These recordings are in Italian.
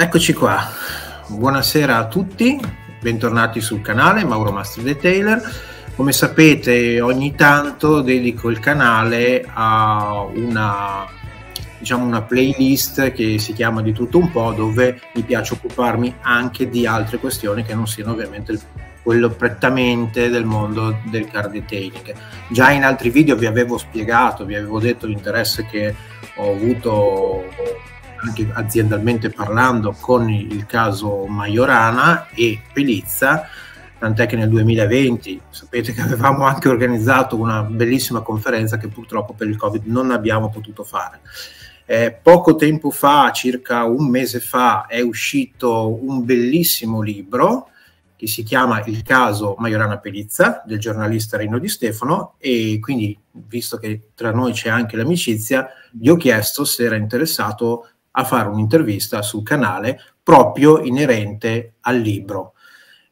Eccoci qua, buonasera a tutti, bentornati sul canale Mauro Master Detailer. Come sapete ogni tanto dedico il canale a una playlist che si chiama Di tutto un po', dove mi piace occuparmi anche di altre questioni che non siano ovviamente quello prettamente del mondo del car detailing. Già in altri video vi avevo spiegato, vi avevo detto l'interesse che ho avuto anche aziendalmente parlando con il caso Majorana e Pelizza, tant'è che nel 2020 sapete che avevamo anche organizzato una bellissima conferenza che purtroppo per il Covid non abbiamo potuto fare. Poco tempo fa, circa un mese fa, è uscito un bellissimo libro che si chiama Il caso Majorana Pelizza, del giornalista Rino Di Stefano, e quindi, visto che tra noi c'è anche l'amicizia, gli ho chiesto se era interessato a fare un'intervista sul canale proprio inerente al libro.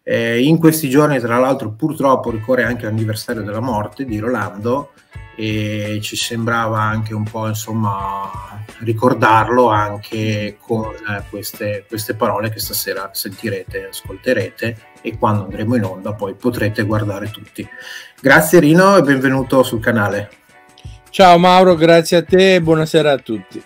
In questi giorni, tra l'altro, purtroppo ricorre anche l'anniversario della morte di Rolando e ci sembrava anche un po', insomma, ricordarlo anche con queste parole che stasera sentirete, ascolterete, e quando andremo in onda poi potrete guardare tutti. Grazie Rino e benvenuto sul canale. Ciao Mauro, grazie a te e buonasera a tutti.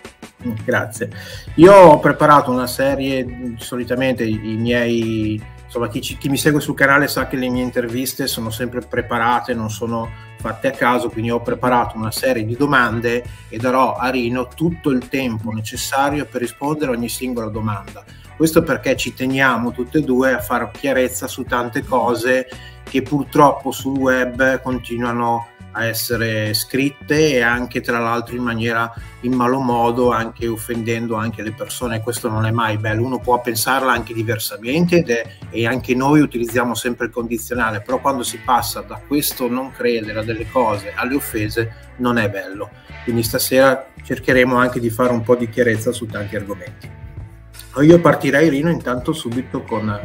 Grazie. Io ho preparato una serie, solitamente i miei... Insomma, chi mi segue sul canale sa che le mie interviste sono sempre preparate, non sono fatte a caso, quindi ho preparato una serie di domande e darò a Rino tutto il tempo necessario per rispondere a ogni singola domanda. Questo perché ci teniamo tutte e due a fare chiarezza su tante cose che purtroppo sul web continuano a essere scritte, e anche tra l'altro in malo modo, anche offendendo anche le persone. Questo non è mai bello, uno può pensarla anche diversamente e anche noi utilizziamo sempre il condizionale, però quando si passa da questo non credere a delle cose alle offese non è bello. Quindi stasera cercheremo anche di fare un po' di chiarezza su tanti argomenti. Io partirei Rino intanto subito con...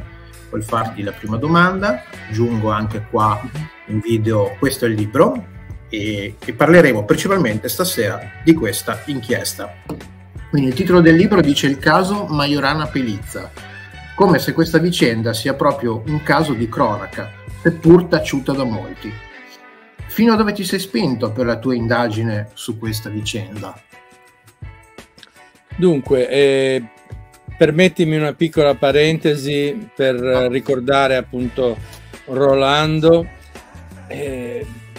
puoi farti la prima domanda, aggiungo anche qua in video questo è il libro e parleremo principalmente stasera di questa inchiesta. Quindi il titolo del libro dice Il caso Majorana Pelizza, come se questa vicenda sia proprio un caso di cronaca, seppur taciuta da molti. Fino a dove ti sei spinto per la tua indagine su questa vicenda? Dunque, permettimi una piccola parentesi per ricordare appunto Rolando,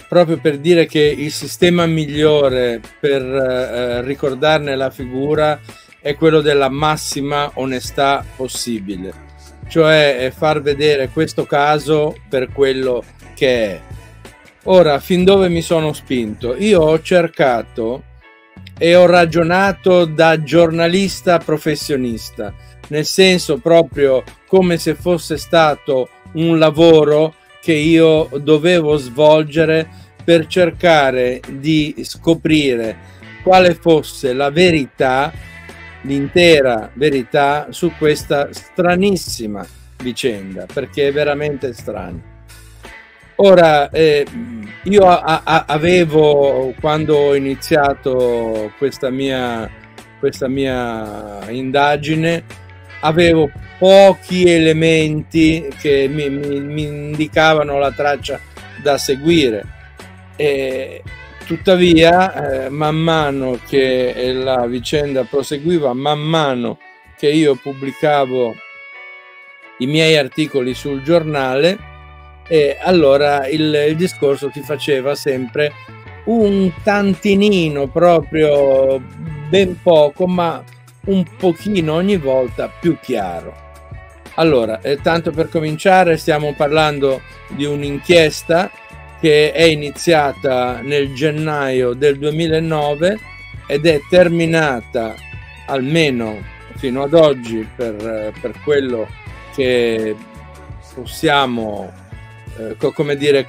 proprio per dire che il sistema migliore per ricordarne la figura è quello della massima onestà possibile, cioè far vedere questo caso per quello che è. Ora, fin dove mi sono spinto? Io ho cercato e ho ragionato da giornalista professionista, nel senso proprio come se fosse stato un lavoro che io dovevo svolgere per cercare di scoprire quale fosse la verità, l'intera verità su questa stranissima vicenda, perché è veramente strana. Ora, io avevo, quando ho iniziato questa mia indagine, avevo pochi elementi che mi indicavano la traccia da seguire. Tuttavia, man mano che la vicenda proseguiva, man mano che io pubblicavo i miei articoli sul giornale, e allora il discorso si faceva sempre un tantinino, proprio ben poco, ma un pochino ogni volta più chiaro. Allora, tanto per cominciare, stiamo parlando di un'inchiesta che è iniziata nel gennaio del 2009 ed è terminata, almeno fino ad oggi, per quello che possiamo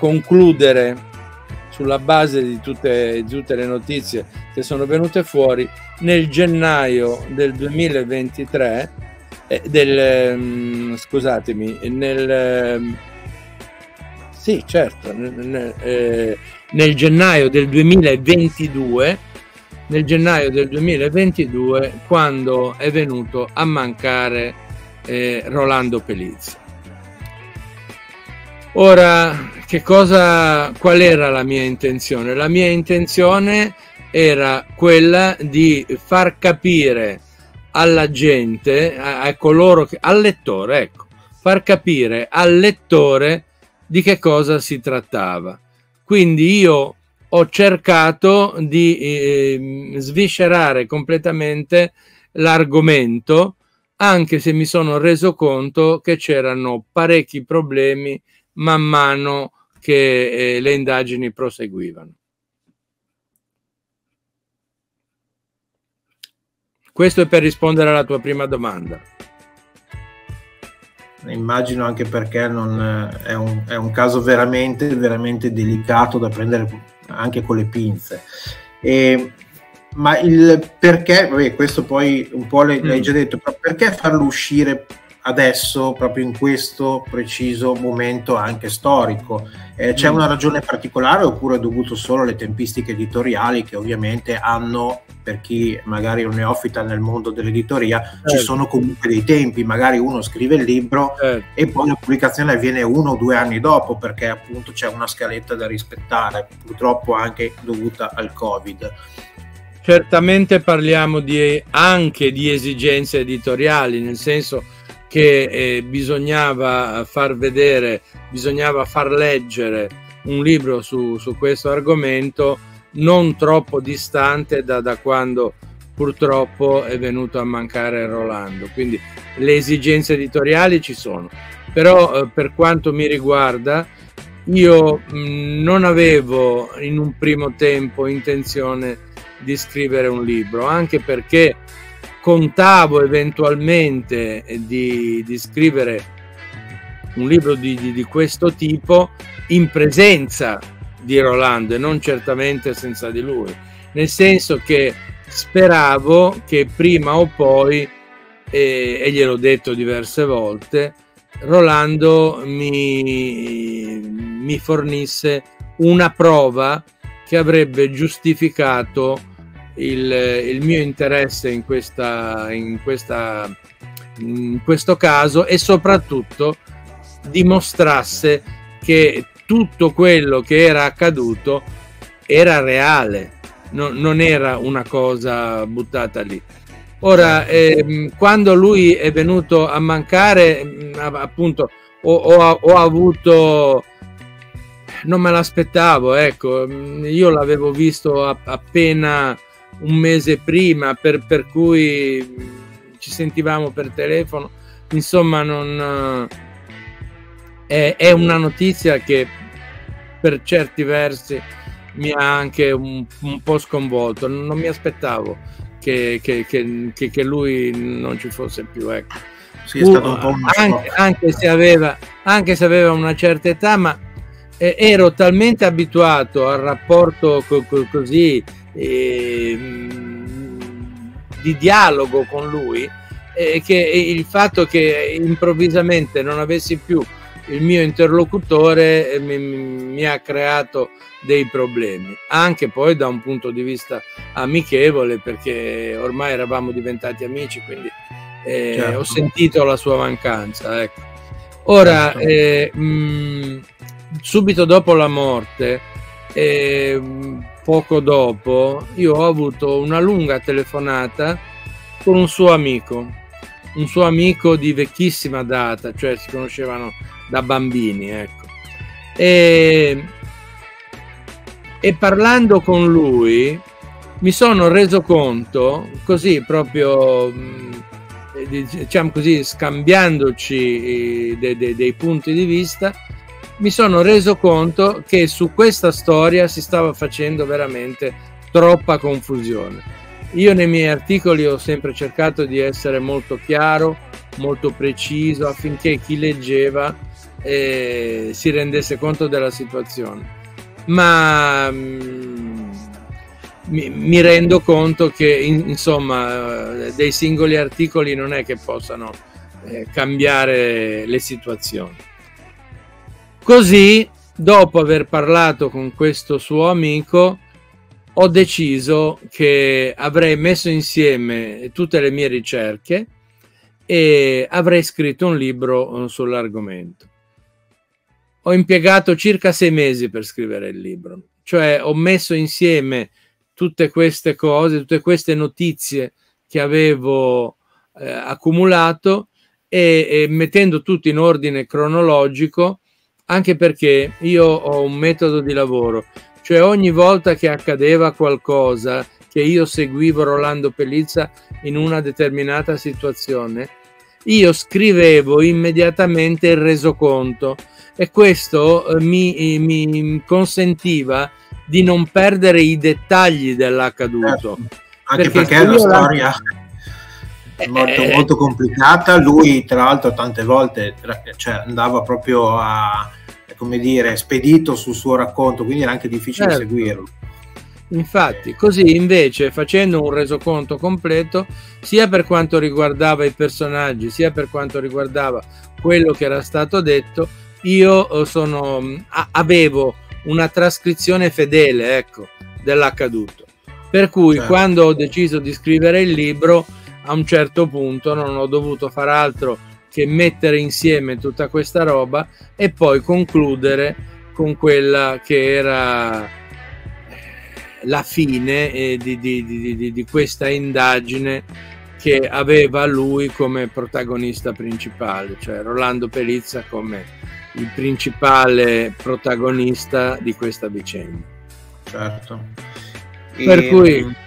concludere sulla base di tutte le notizie che sono venute fuori nel gennaio del 2023, nel gennaio del 2022 nel gennaio del 2022, quando è venuto a mancare Rolando Pelizza. Ora, qual era la mia intenzione? La mia intenzione era quella di far capire alla gente, al lettore, ecco, far capire al lettore di che cosa si trattava. Quindi io ho cercato di sviscerare completamente l'argomento, anche se mi sono reso conto che c'erano parecchi problemi man mano che le indagini proseguivano. Questo è per rispondere alla tua prima domanda. Immagino anche perché non è un caso veramente, veramente delicato da prendere anche con le pinze. Ma il perché, vabbè, questo poi un po' l'hai già detto, però perché farlo uscire adesso, proprio in questo preciso momento anche storico? C'è una ragione particolare oppure è dovuto solo alle tempistiche editoriali, che ovviamente hanno, per chi magari è un neofita nel mondo dell'editoria, ci sono comunque dei tempi, magari uno scrive il libro e poi la pubblicazione avviene 1 o 2 anni dopo, perché appunto c'è una scaletta da rispettare, purtroppo anche dovuta al Covid. Certamente parliamo anche di esigenze editoriali, nel senso che bisognava far vedere, bisognava far leggere un libro su questo argomento non troppo distante da quando purtroppo è venuto a mancare Rolando. Quindi le esigenze editoriali ci sono, però per quanto mi riguarda io non avevo in un primo tempo intenzione di scrivere un libro, anche perché contavo eventualmente di scrivere un libro di questo tipo in presenza di Rolando e non certamente senza di lui, nel senso che speravo che prima o poi, e gliel'ho detto diverse volte, Rolando mi fornisse una prova che avrebbe giustificato il mio interesse in questo caso, e soprattutto dimostrasse che tutto quello che era accaduto era reale, non era una cosa buttata lì. Ora, quando lui è venuto a mancare, appunto, ho avuto... non me l'aspettavo, ecco, io l'avevo visto appena un mese prima, per cui ci sentivamo per telefono, insomma non è una notizia che per certi versi mi ha anche un po' sconvolto, non mi aspettavo che lui non ci fosse più, ecco. Sì, è stato un po' uno shock. Anche se aveva una certa età, ma ero talmente abituato al rapporto così di dialogo con lui, che il fatto che improvvisamente non avessi più il mio interlocutore mi ha creato dei problemi, anche poi da un punto di vista amichevole, perché ormai eravamo diventati amici, quindi certo, ho sentito la sua mancanza, ecco. Ora, certo, subito dopo la morte, poco dopo, io ho avuto una lunga telefonata con un suo amico di vecchissima data, cioè si conoscevano da bambini, ecco. E parlando con lui mi sono reso conto, così proprio, diciamo così, scambiandoci dei punti di vista, mi sono reso conto che su questa storia si stava facendo veramente troppa confusione. Io nei miei articoli ho sempre cercato di essere molto chiaro, molto preciso, affinché chi leggeva si rendesse conto della situazione. Ma mi rendo conto che, insomma, dei singoli articoli non è che possano cambiare le situazioni. Così, dopo aver parlato con questo suo amico, ho deciso che avrei messo insieme tutte le mie ricerche e avrei scritto un libro sull'argomento. Ho impiegato circa 6 mesi per scrivere il libro, cioè ho messo insieme tutte queste cose, tutte queste notizie che avevo accumulato e mettendo tutto in ordine cronologico, anche perché io ho un metodo di lavoro, cioè ogni volta che accadeva qualcosa, che io seguivo Rolando Pelizza in una determinata situazione, io scrivevo immediatamente il resoconto e questo mi consentiva di non perdere i dettagli dell'accaduto. Anche perché è una storia molto, molto complicata. Lui tra l'altro tante volte andava proprio a, come dire, spedito sul suo racconto, quindi era anche difficile seguirlo. Infatti, così invece facendo un resoconto completo sia per quanto riguardava i personaggi sia per quanto riguardava quello che era stato detto, io avevo una trascrizione fedele, ecco, dell'accaduto, per cui quando ho deciso di scrivere il libro a un certo punto non ho dovuto far altro che mettere insieme tutta questa roba e poi concludere con quella che era la fine di questa indagine che aveva lui come protagonista principale, cioè Rolando Pelizza come il principale protagonista di questa vicenda. Certo. Per cui,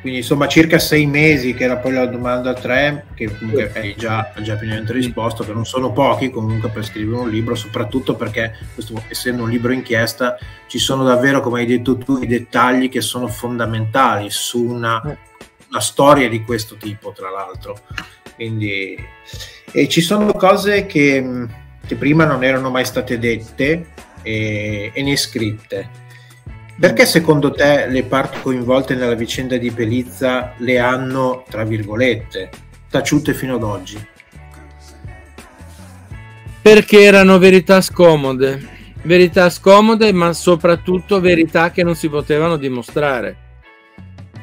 quindi insomma circa 6 mesi, che era poi la domanda 3, che comunque hai già pienamente risposto, che non sono pochi comunque per scrivere un libro, soprattutto perché questo, essendo un libro inchiesta, ci sono davvero, come hai detto tu, i dettagli che sono fondamentali su una storia di questo tipo, tra l'altro. Quindi ci sono cose che prima non erano mai state dette e né scritte. Perché secondo te le parti coinvolte nella vicenda di Pelizza le hanno, tra virgolette, taciute fino ad oggi? Perché erano verità scomode ma soprattutto verità che non si potevano dimostrare.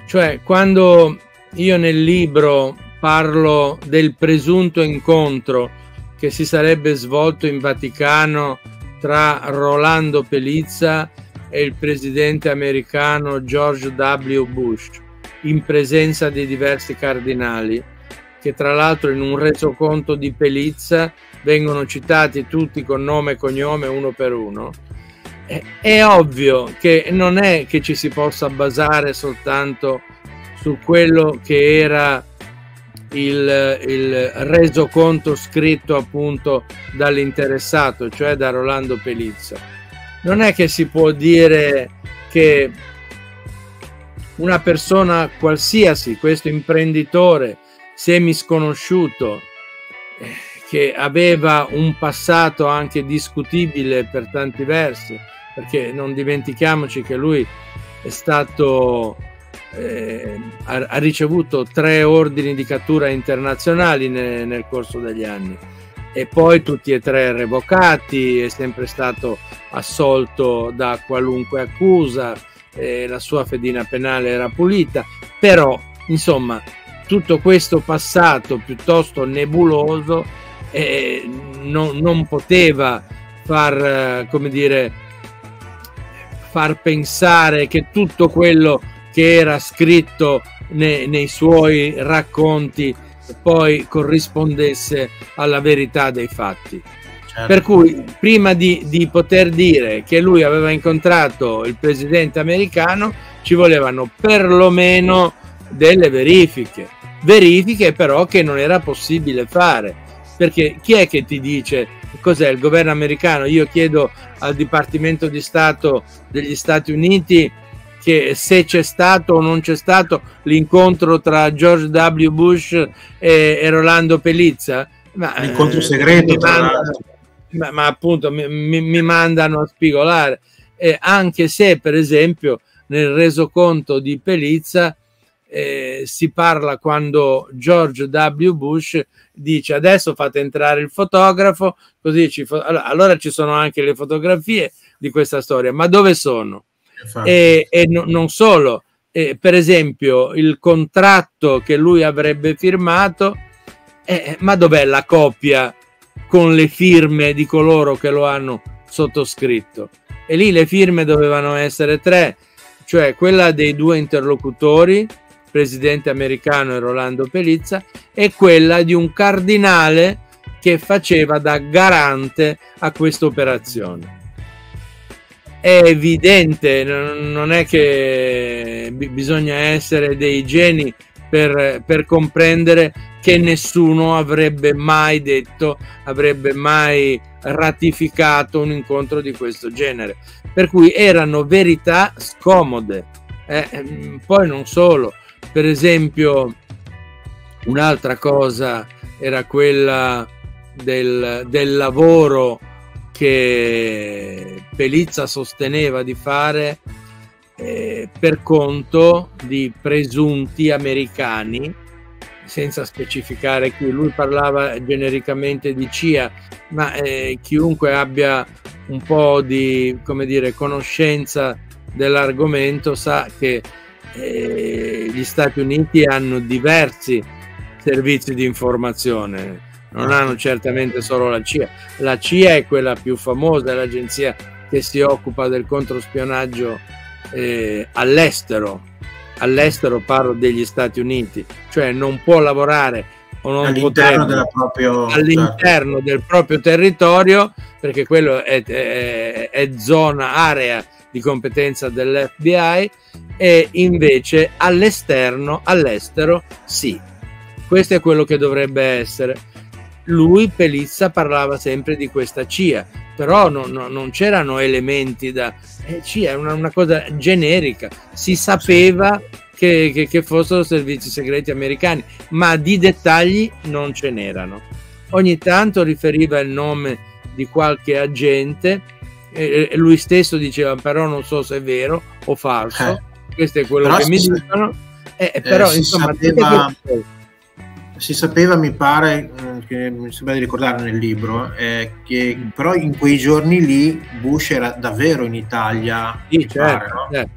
Cioè, quando io nel libro parlo del presunto incontro che si sarebbe svolto in Vaticano tra Rolando Pelizza e il presidente americano George W. Bush, in presenza di diversi cardinali, che tra l'altro in un resoconto di Pelizza vengono citati tutti con nome e cognome uno per uno, è ovvio che non è che ci si possa basare soltanto su quello che era il resoconto scritto appunto dall'interessato, cioè da Rolando Pelizza. Non è che si può dire che una persona qualsiasi, questo imprenditore semisconosciuto, che aveva un passato anche discutibile per tanti versi, perché non dimentichiamoci che lui è stato, ha ricevuto 3 ordini di cattura internazionali nel corso degli anni, e poi tutti e 3 revocati, è sempre stato assolto da qualunque accusa, la sua fedina penale era pulita, però insomma tutto questo passato piuttosto nebuloso non poteva far, come dire, far pensare che tutto quello che era scritto nei suoi racconti poi corrispondesse alla verità dei fatti. Certo. Per cui prima di poter dire che lui aveva incontrato il presidente americano ci volevano perlomeno delle verifiche però che non era possibile fare, perché chi è che ti dice cos'è il governo americano? Io chiedo al Dipartimento di Stato degli Stati Uniti che se c'è stato o non c'è stato l'incontro tra George W. Bush e Rolando Pelizza. L'incontro segreto, ma appunto mi mandano a spigolare, anche se per esempio nel resoconto di Pelizza si parla, quando George W. Bush dice adesso fate entrare il fotografo, così allora ci sono anche le fotografie di questa storia, ma dove sono? e non solo, per esempio il contratto che lui avrebbe firmato, ma dov'è la copia con le firme di coloro che lo hanno sottoscritto? E lì le firme dovevano essere tre, cioè quella dei due interlocutori, presidente americano e Rolando Pelizza, e quella di un cardinale che faceva da garante a questa operazione. È evidente, non è che bisogna essere dei geni per comprendere che nessuno avrebbe mai detto, avrebbe mai ratificato un incontro di questo genere, per cui erano verità scomode. Poi non solo, per esempio un'altra cosa era quella del lavoro che Pelizza sosteneva di fare per conto di presunti americani, senza specificare chi. Lui parlava genericamente di CIA, ma chiunque abbia un po' di, come dire, conoscenza dell'argomento sa che gli Stati Uniti hanno diversi servizi di informazione, non hanno certamente solo la CIA. La CIA è quella più famosa, è l'agenzia che si occupa del controspionaggio all'estero. All'estero parlo degli Stati Uniti, cioè non può lavorare o non potrebbe all'interno del proprio territorio, perché quello è zona, area di competenza dell'FBI, e invece all'esterno, all'estero, sì. Questo è quello che dovrebbe essere. Lui, Pelizza, parlava sempre di questa CIA, però non c'erano elementi da CIA, è una cosa generica, si sapeva che fossero servizi segreti americani, ma di dettagli non ce n'erano. Ogni tanto riferiva il nome di qualche agente, lui stesso diceva però non so se è vero o falso, questo è quello che mi dicono, però insomma... Si sapeva, mi pare, che mi sembra di ricordare nel libro, che però in quei giorni lì Bush era davvero in Italia. Sì, certo, no?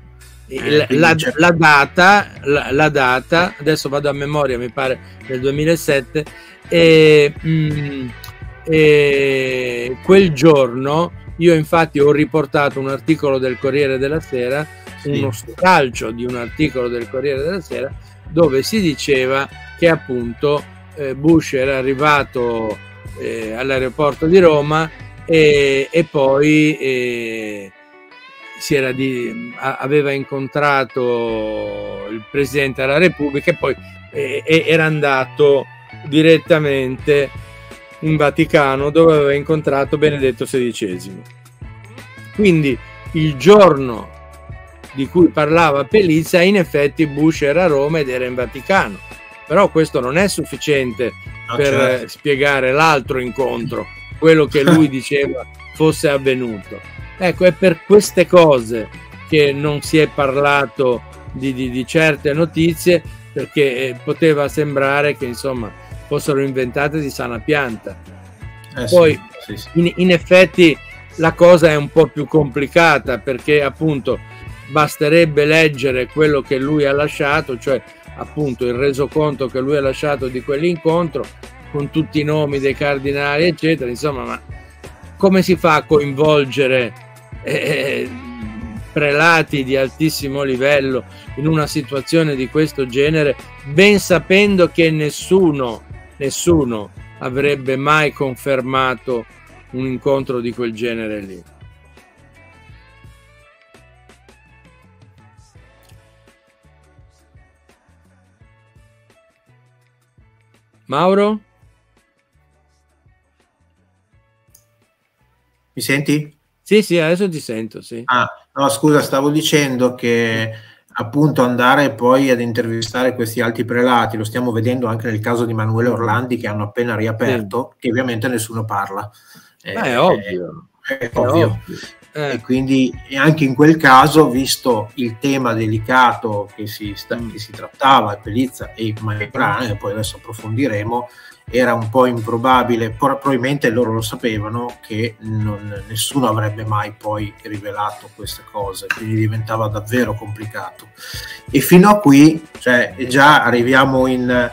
Certo. La data, adesso vado a memoria, mi pare del 2007, e quel giorno io infatti ho riportato un articolo del Corriere della Sera, uno stralcio di un articolo del Corriere della Sera, dove si diceva che appunto Bush era arrivato all'aeroporto di Roma e poi aveva incontrato il Presidente della Repubblica e poi era andato direttamente in Vaticano, dove aveva incontrato Benedetto XVI. Quindi il giorno di cui parlava Pelizza, in effetti Bush era a Roma ed era in Vaticano, però questo non è sufficiente per spiegare l'altro incontro, quello che lui diceva fosse avvenuto. Ecco, è per queste cose che non si è parlato di certe notizie, perché poteva sembrare che insomma fossero inventate di sana pianta. Poi in effetti la cosa è un po' più complicata, perché appunto basterebbe leggere quello che lui ha lasciato, cioè appunto il resoconto che lui ha lasciato di quell'incontro, con tutti i nomi dei cardinali eccetera. Insomma, ma come si fa a coinvolgere prelati di altissimo livello in una situazione di questo genere, ben sapendo che nessuno avrebbe mai confermato un incontro di quel genere lì? Mauro? Mi senti? Sì, adesso ti sento, sì. Ah, no, scusa, stavo dicendo che appunto andare poi ad intervistare questi alti prelati, lo stiamo vedendo anche nel caso di Emanuele Orlandi, che hanno appena riaperto, che ovviamente nessuno parla. È ovvio. è ovvio. E quindi anche in quel caso, visto il tema delicato che si trattava, Pelizza e Majorana, e poi adesso approfondiremo, era un po' improbabile, probabilmente loro lo sapevano che nessuno avrebbe mai poi rivelato queste cose, quindi diventava davvero complicato. E fino a qui, cioè, già arriviamo in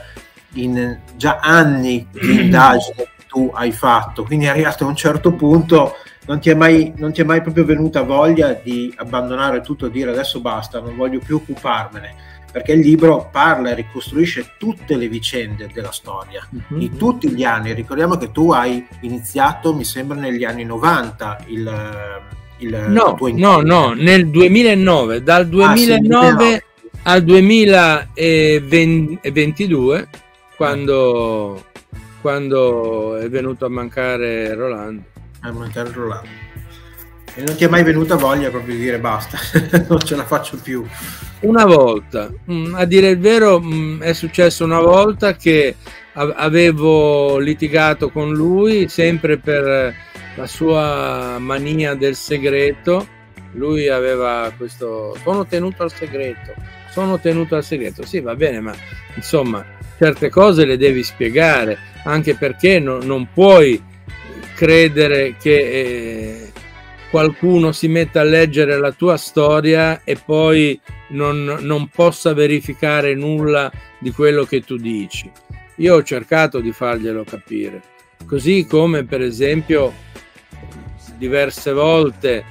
già anni di indagine che tu hai fatto, quindi è arrivato a un certo punto... Non ti è mai proprio venuta voglia di abbandonare tutto e dire adesso basta, non voglio più occuparmene, perché il libro parla e ricostruisce tutte le vicende della storia, di tutti gli anni. Ricordiamo che tu hai iniziato, mi sembra, negli anni 90 No, nel 2009, dal 2009 al 2022, quando è venuto a mancare Rolando. E non ti è mai venuta voglia proprio di dire basta, non ce la faccio più? Una volta, a dire il vero, è successo una volta che avevo litigato con lui, sempre per la sua mania del segreto. Lui aveva questo sono tenuto al segreto, sì, va bene, ma insomma certe cose le devi spiegare, anche perché non puoi credere che qualcuno si metta a leggere la tua storia e poi non possa verificare nulla di quello che tu dici. Io ho cercato di farglielo capire, così come per esempio diverse volte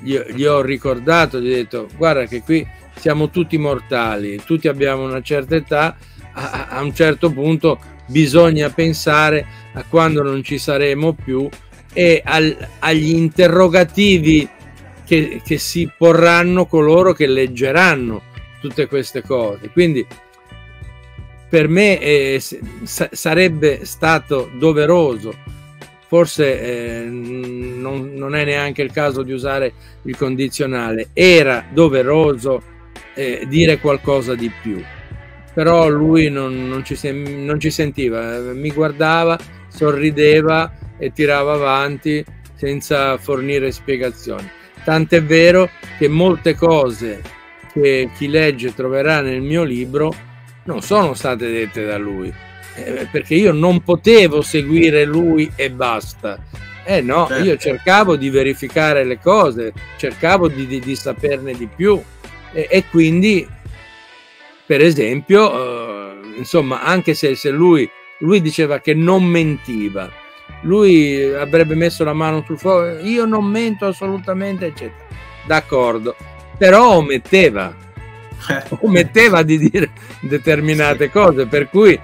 gli ho ricordato, gli ho detto guarda che qui siamo tutti mortali, tutti abbiamo una certa età, a un certo punto bisogna pensare a quando non ci saremo più e agli interrogativi che si porranno coloro che leggeranno tutte queste cose. Quindi per me sarebbe stato doveroso, forse non è neanche il caso di usare il condizionale, era doveroso dire qualcosa di più. Però lui non ci sentiva, mi guardava, sorrideva e tirava avanti senza fornire spiegazioni. Tant'è vero che molte cose che chi legge troverà nel mio libro non sono state dette da lui, perché io non potevo seguire lui e basta. No, io cercavo di verificare le cose, cercavo di saperne di più e quindi... Per esempio, insomma, anche se lui diceva che non mentiva, lui avrebbe messo la mano sul fuoco, io non mento assolutamente, eccetera. D'accordo, però ometteva di dire determinate cose, per cui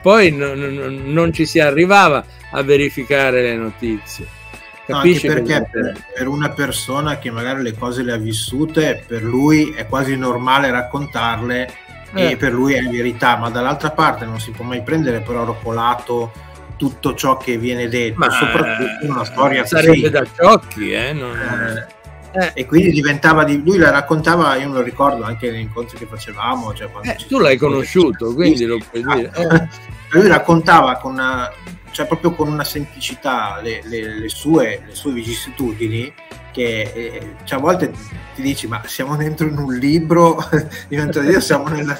poi non ci si arrivava a verificare le notizie. No, anche perché per una persona che magari le cose le ha vissute, per lui è quasi normale raccontarle e per lui è verità, ma dall'altra parte non si può mai prendere però rotolato tutto ciò che viene detto, ma soprattutto una storia sarebbe così. Da sciocchi, E quindi diventava lui la raccontava, io me lo ricordo anche negli incontri che facevamo, cioè tu l'hai conosciuto, quindi lo puoi dire. Lui raccontava con proprio con una semplicità le sue vicissitudini che a volte ti dici ma siamo dentro in un libro, diventa dire siamo nella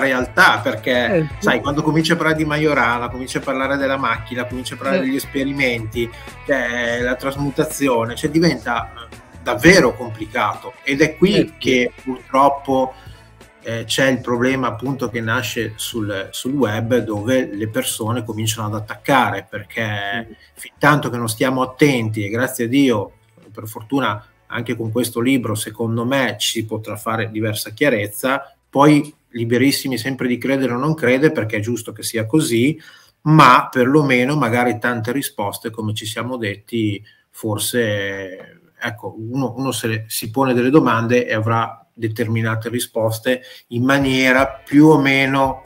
realtà, perché sai, quando cominci a parlare di Majorana, cominci a parlare della macchina, cominci a parlare degli esperimenti, la trasmutazione, diventa davvero complicato, ed è qui che purtroppo c'è il problema, appunto, che nasce sul web, dove le persone cominciano ad attaccare, perché fin tanto che non stiamo attenti, e grazie a Dio, per fortuna anche con questo libro secondo me ci potrà fare diversa chiarezza, poi liberissimi sempre di credere o non credere, perché è giusto che sia così, ma perlomeno magari tante risposte, come ci siamo detti, forse ecco, uno si pone delle domande e avrà determinate risposte in maniera più o meno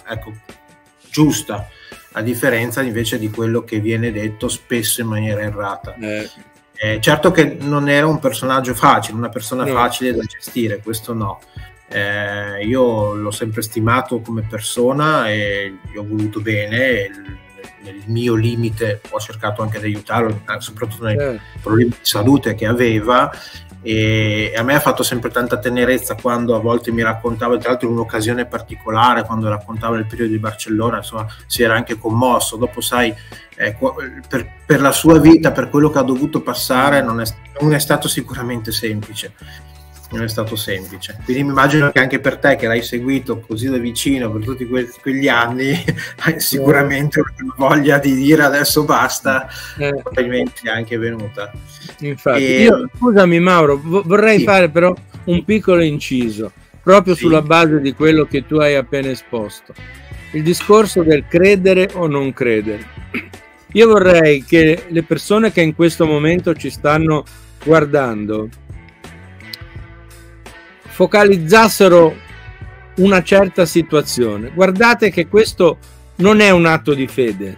giusta, a differenza invece di quello che viene detto spesso in maniera errata. Certo che non era un personaggio facile, una persona facile da gestire, questo no. Io l'ho sempre stimato come persona e gli ho voluto bene, nel mio limite ho cercato anche di aiutarlo, soprattutto nei problemi di salute che aveva, e a me ha fatto sempre tanta tenerezza quando a volte mi raccontava, tra l'altro in un'occasione particolare, quando raccontava il periodo di Barcellona, insomma si era anche commosso. Dopo sai, per la sua vita, per quello che ha dovuto passare, non è stato sicuramente semplice, non è stato semplice. Quindi mi immagino che anche per te, che l'hai seguito così da vicino per tutti quegli anni, hai sicuramente una voglia di dire adesso basta, probabilmente anche venuta. Infatti, io, scusami Mauro, vorrei fare però un piccolo inciso, proprio sulla base di quello che tu hai appena esposto, il discorso del credere o non credere. Io vorrei che le persone che in questo momento ci stanno guardando focalizzassero una certa situazione. Guardate che questo non è un atto di fede,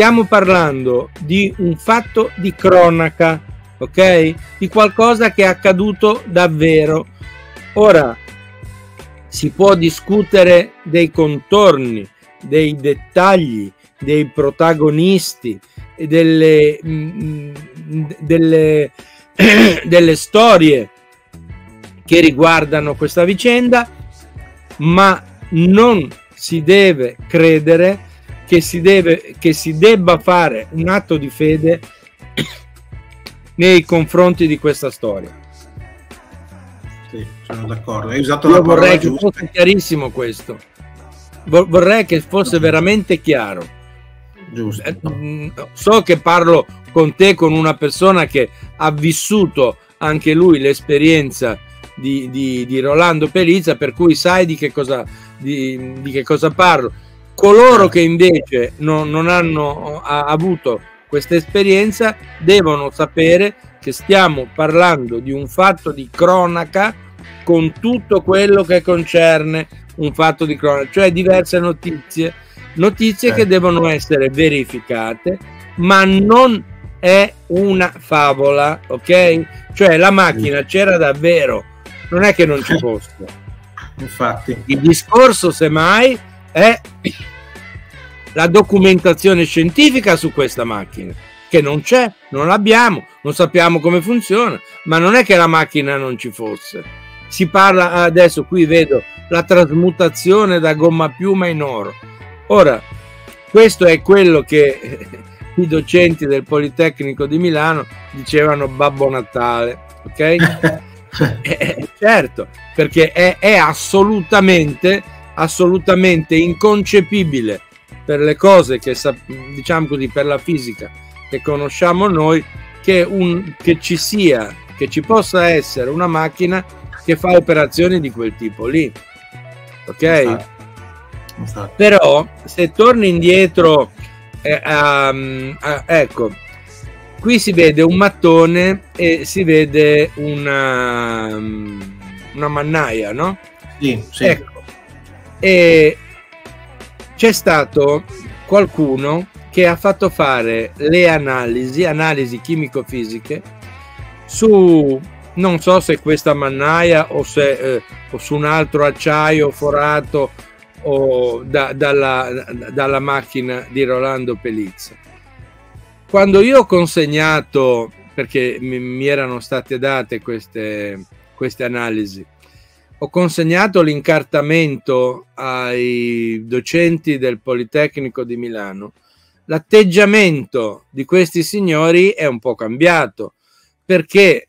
stiamo parlando di un fatto di cronaca, ok? Di qualcosa che è accaduto davvero. Ora si può discutere dei contorni, dei dettagli, dei protagonisti e delle storie che riguardano questa vicenda, ma non si deve credere che si debba fare un atto di fede nei confronti di questa storia. Sì, sono d'accordo. Hai usato la parola giusta. Vorrei che fosse chiarissimo questo. Vorrei che fosse veramente chiaro. Giusto. So che parlo con te, con una persona che ha vissuto anche lui l'esperienza di Rolando Pelizza, per cui sai di che cosa parlo. Coloro che invece non hanno avuto questa esperienza devono sapere che stiamo parlando di un fatto di cronaca, con tutto quello che concerne un fatto di cronaca, cioè diverse notizie che devono essere verificate, ma non è una favola, ok? Cioè la macchina c'era davvero, non è che non ci fosse. Infatti il discorso semmai è la documentazione scientifica su questa macchina, che non c'è, non l'abbiamo, non sappiamo come funziona, ma non è che la macchina non ci fosse. Si parla adesso, qui vedo la trasmutazione da gomma a piuma in oro. Ora questo è quello che i docenti del Politecnico di Milano dicevano Babbo Natale, ok? Certo, perché è assolutamente inconcepibile per le cose che, diciamo così, per la fisica che conosciamo noi, che ci possa essere una macchina che fa operazioni di quel tipo lì, ok? Esatto. Però se torni indietro, ecco, qui si vede un mattone e si vede una mannaia, no? Sì. Ecco. E c'è stato qualcuno che ha fatto fare le analisi chimico-fisiche su, non so se questa mannaia o su un altro acciaio forato o dalla macchina di Rolando Pelizza. Quando io ho consegnato, perché mi erano state date queste analisi, ho consegnato l'incartamento ai docenti del Politecnico di Milano, l'atteggiamento di questi signori è un po' cambiato, perché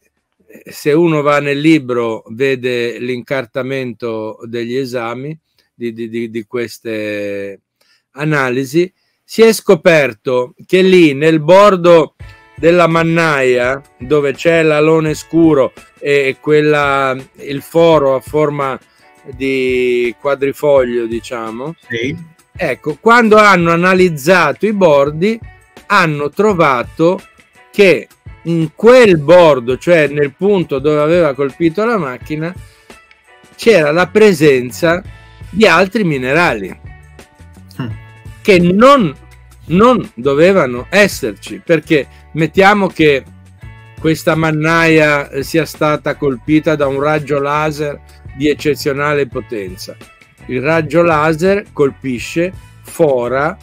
se uno va nel libro vede l'incartamento degli esami di queste analisi, si è scoperto che lì nel bordo della mannaia, dove c'è l'alone scuro e il foro a forma di quadrifoglio, diciamo, ecco, quando hanno analizzato i bordi hanno trovato che in quel bordo, cioè nel punto dove aveva colpito la macchina, c'era la presenza di altri minerali che non dovevano esserci, perché mettiamo che questa mannaia sia stata colpita da un raggio laser di eccezionale potenza. Il raggio laser colpisce, fora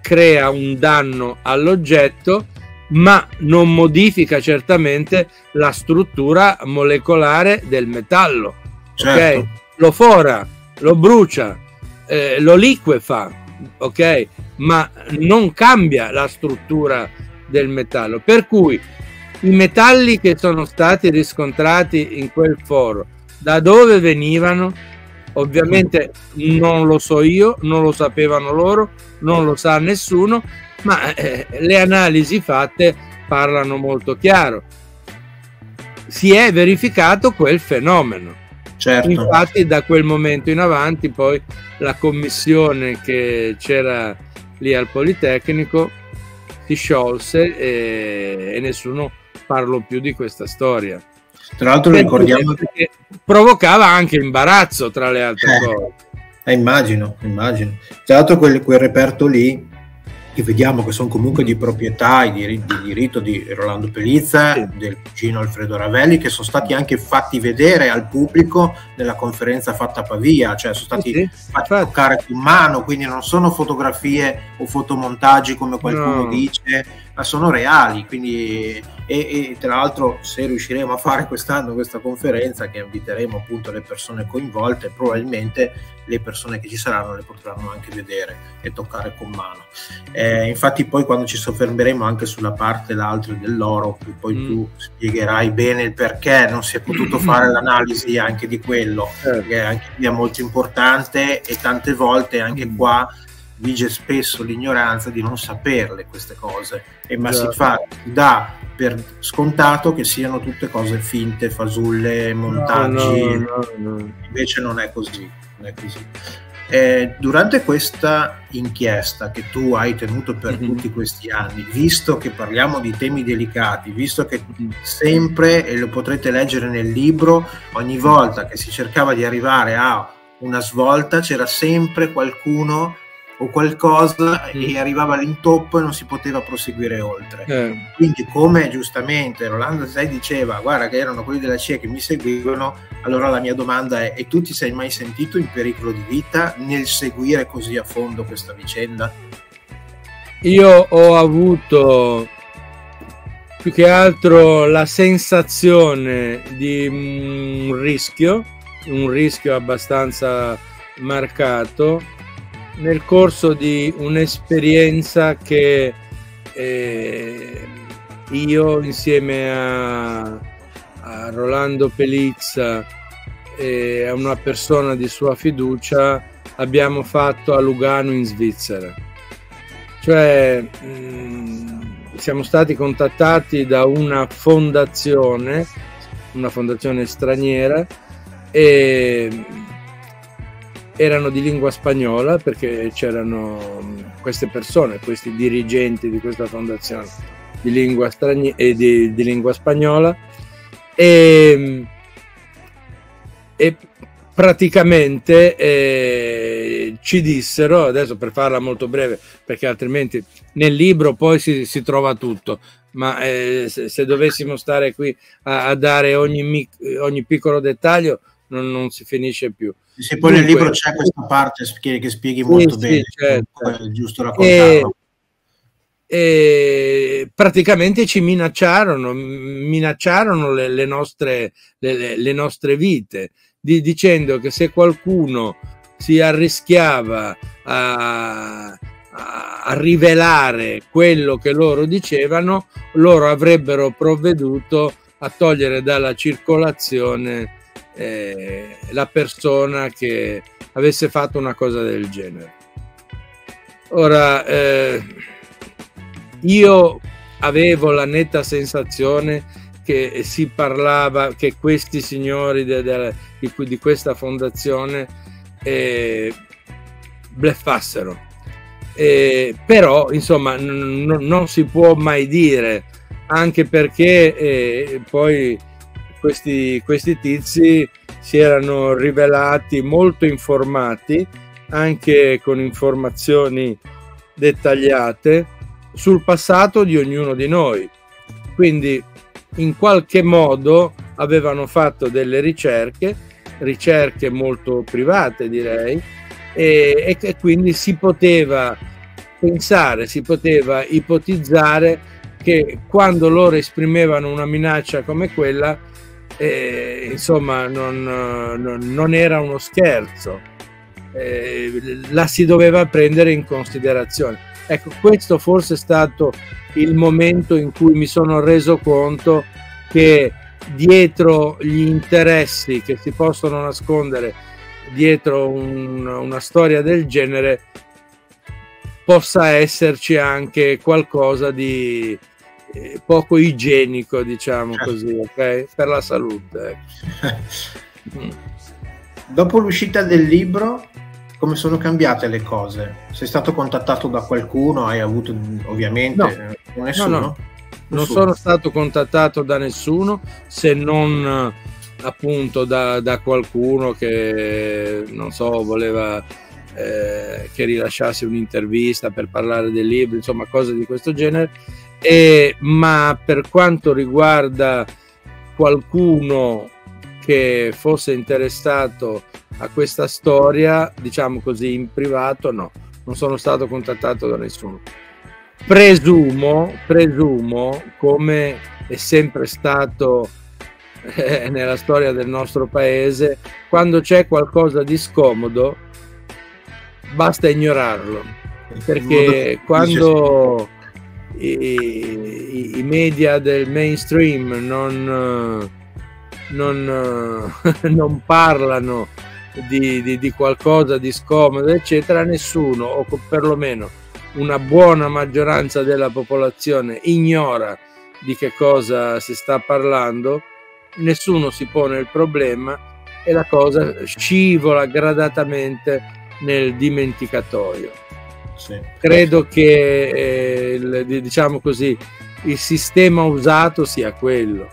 crea un danno all'oggetto, ma non modifica certamente la struttura molecolare del metallo. Certo. Okay? Lo fora, lo brucia, lo liquefa, ok? Ma non cambia la struttura del metallo. Per cui i metalli che sono stati riscontrati in quel foro, da dove venivano? Ovviamente non lo so io, non lo sapevano loro, non lo sa nessuno, ma le analisi fatte parlano molto chiaro. Si è verificato quel fenomeno. Certo. Infatti da quel momento in avanti poi la commissione che c'era lì al Politecnico si sciolse e nessuno parlò più di questa storia. Tra l'altro ricordiamo che provocava anche imbarazzo, tra le altre cose. Immagino, immagino. Tra l'altro quel reperto lì, che vediamo che sono comunque di proprietà e di diritto di Rolando Pelizza, sì, del cugino Alfredo Ravelli, che sono stati anche fatti vedere al pubblico nella conferenza fatta a Pavia, cioè sono stati fatti toccare con mano, quindi non sono fotografie o fotomontaggi come qualcuno dice, ma sono reali, quindi e tra l'altro se riusciremo a fare quest'anno questa conferenza, che inviteremo appunto le persone coinvolte, probabilmente le persone che ci saranno le potranno anche vedere e toccare con mano. Infatti poi quando ci soffermeremo anche sulla parte l'altro dell'oro, poi tu spiegherai bene il perché non si è potuto fare l'analisi anche di quello, che anche qui è molto importante, e tante volte anche qua vige spesso l'ignoranza di non saperle queste cose, ma si fa da per scontato che siano tutte cose finte, fasulle, montaggi, invece non è così, non è così. Durante questa inchiesta che tu hai tenuto per tutti questi anni, visto che parliamo di temi delicati, visto che sempre, e lo potrete leggere nel libro, ogni volta che si cercava di arrivare a una svolta c'era sempre qualcuno o qualcosa e arrivava all'intoppo e non si poteva proseguire oltre, quindi come giustamente Rolando Pelizza diceva, guarda che erano quelli della CIA che mi seguivano, allora la mia domanda è: e tu ti sei mai sentito in pericolo di vita nel seguire così a fondo questa vicenda? Io ho avuto più che altro la sensazione di un rischio abbastanza marcato nel corso di un'esperienza che io insieme a Rolando Pelizza e a una persona di sua fiducia abbiamo fatto a Lugano in Svizzera. Cioè siamo stati contattati da una fondazione straniera, e erano di lingua spagnola perché c'erano queste persone, questi dirigenti di questa fondazione di lingua spagnola, e praticamente ci dissero, adesso per farla molto breve perché altrimenti nel libro poi si trova tutto, ma se dovessimo stare qui a dare ogni piccolo dettaglio non si finisce più. Se poi nel libro c'è questa parte che spieghi molto bene, certo, è giusto raccontarlo. E praticamente ci minacciarono le nostre vite, dicendo che se qualcuno si arrischiava a rivelare quello che loro dicevano, loro avrebbero provveduto a togliere dalla circolazione la persona che avesse fatto una cosa del genere. Ora io avevo la netta sensazione che si parlava, che questi signori di questa fondazione bleffassero, però insomma non si può mai dire, anche perché poi questi tizi si erano rivelati molto informati, anche con informazioni dettagliate sul passato di ognuno di noi, quindi in qualche modo avevano fatto delle ricerche molto private, direi, e quindi si poteva pensare, si poteva ipotizzare che quando loro esprimevano una minaccia come quella, insomma, non era uno scherzo, la si doveva prendere in considerazione. Ecco, questo forse è stato il momento in cui mi sono reso conto che dietro gli interessi che si possono nascondere dietro una storia del genere possa esserci anche qualcosa di poco igienico, diciamo così, okay? Per la salute. Dopo l'uscita del libro, come sono cambiate le cose? Sei stato contattato da qualcuno? Hai avuto, ovviamente, no, nessuno? No, non sono stato contattato da nessuno, se non appunto da qualcuno che, non so, voleva che rilasciassi un'intervista per parlare del libro, insomma cose di questo genere. Ma per quanto riguarda qualcuno che fosse interessato a questa storia, diciamo così, in privato, no, non sono stato contattato da nessuno. Presumo, come è sempre stato nella storia del nostro paese, quando c'è qualcosa di scomodo basta ignorarlo, perché quando i media del mainstream non parlano di qualcosa di scomodo, eccetera, nessuno, o perlomeno una buona maggioranza della popolazione, ignora di che cosa si sta parlando, nessuno si pone il problema e la cosa scivola gradatamente nel dimenticatoio. Sì. Credo che diciamo così, il sistema usato sia quello.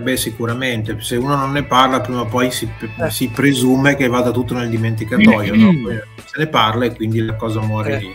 Beh, sicuramente, se uno non ne parla prima o poi si presume che vada tutto nel dimenticatoio, no? Se ne parla e quindi la cosa muore lì.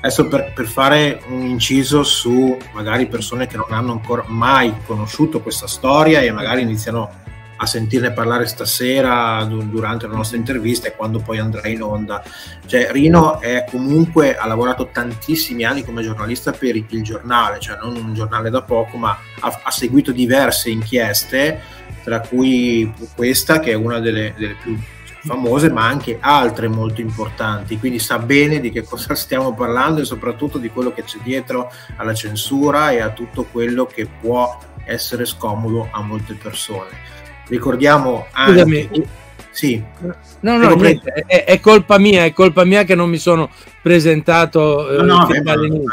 Adesso per fare un inciso su magari persone che non hanno ancora mai conosciuto questa storia e magari iniziano a sentirne parlare stasera durante la nostra intervista e quando poi andrà in onda. Cioè, Rino ha lavorato tantissimi anni come giornalista per il giornale, cioè non un giornale da poco, ma ha seguito diverse inchieste, tra cui questa che è una delle più famose, ma anche altre molto importanti, quindi sa bene di che cosa stiamo parlando e soprattutto di quello che c'è dietro alla censura e a tutto quello che può essere scomodo a molte persone. Ricordiamo anche... Scusami. Sì. No, niente, è colpa mia che non mi sono presentato all'inizio,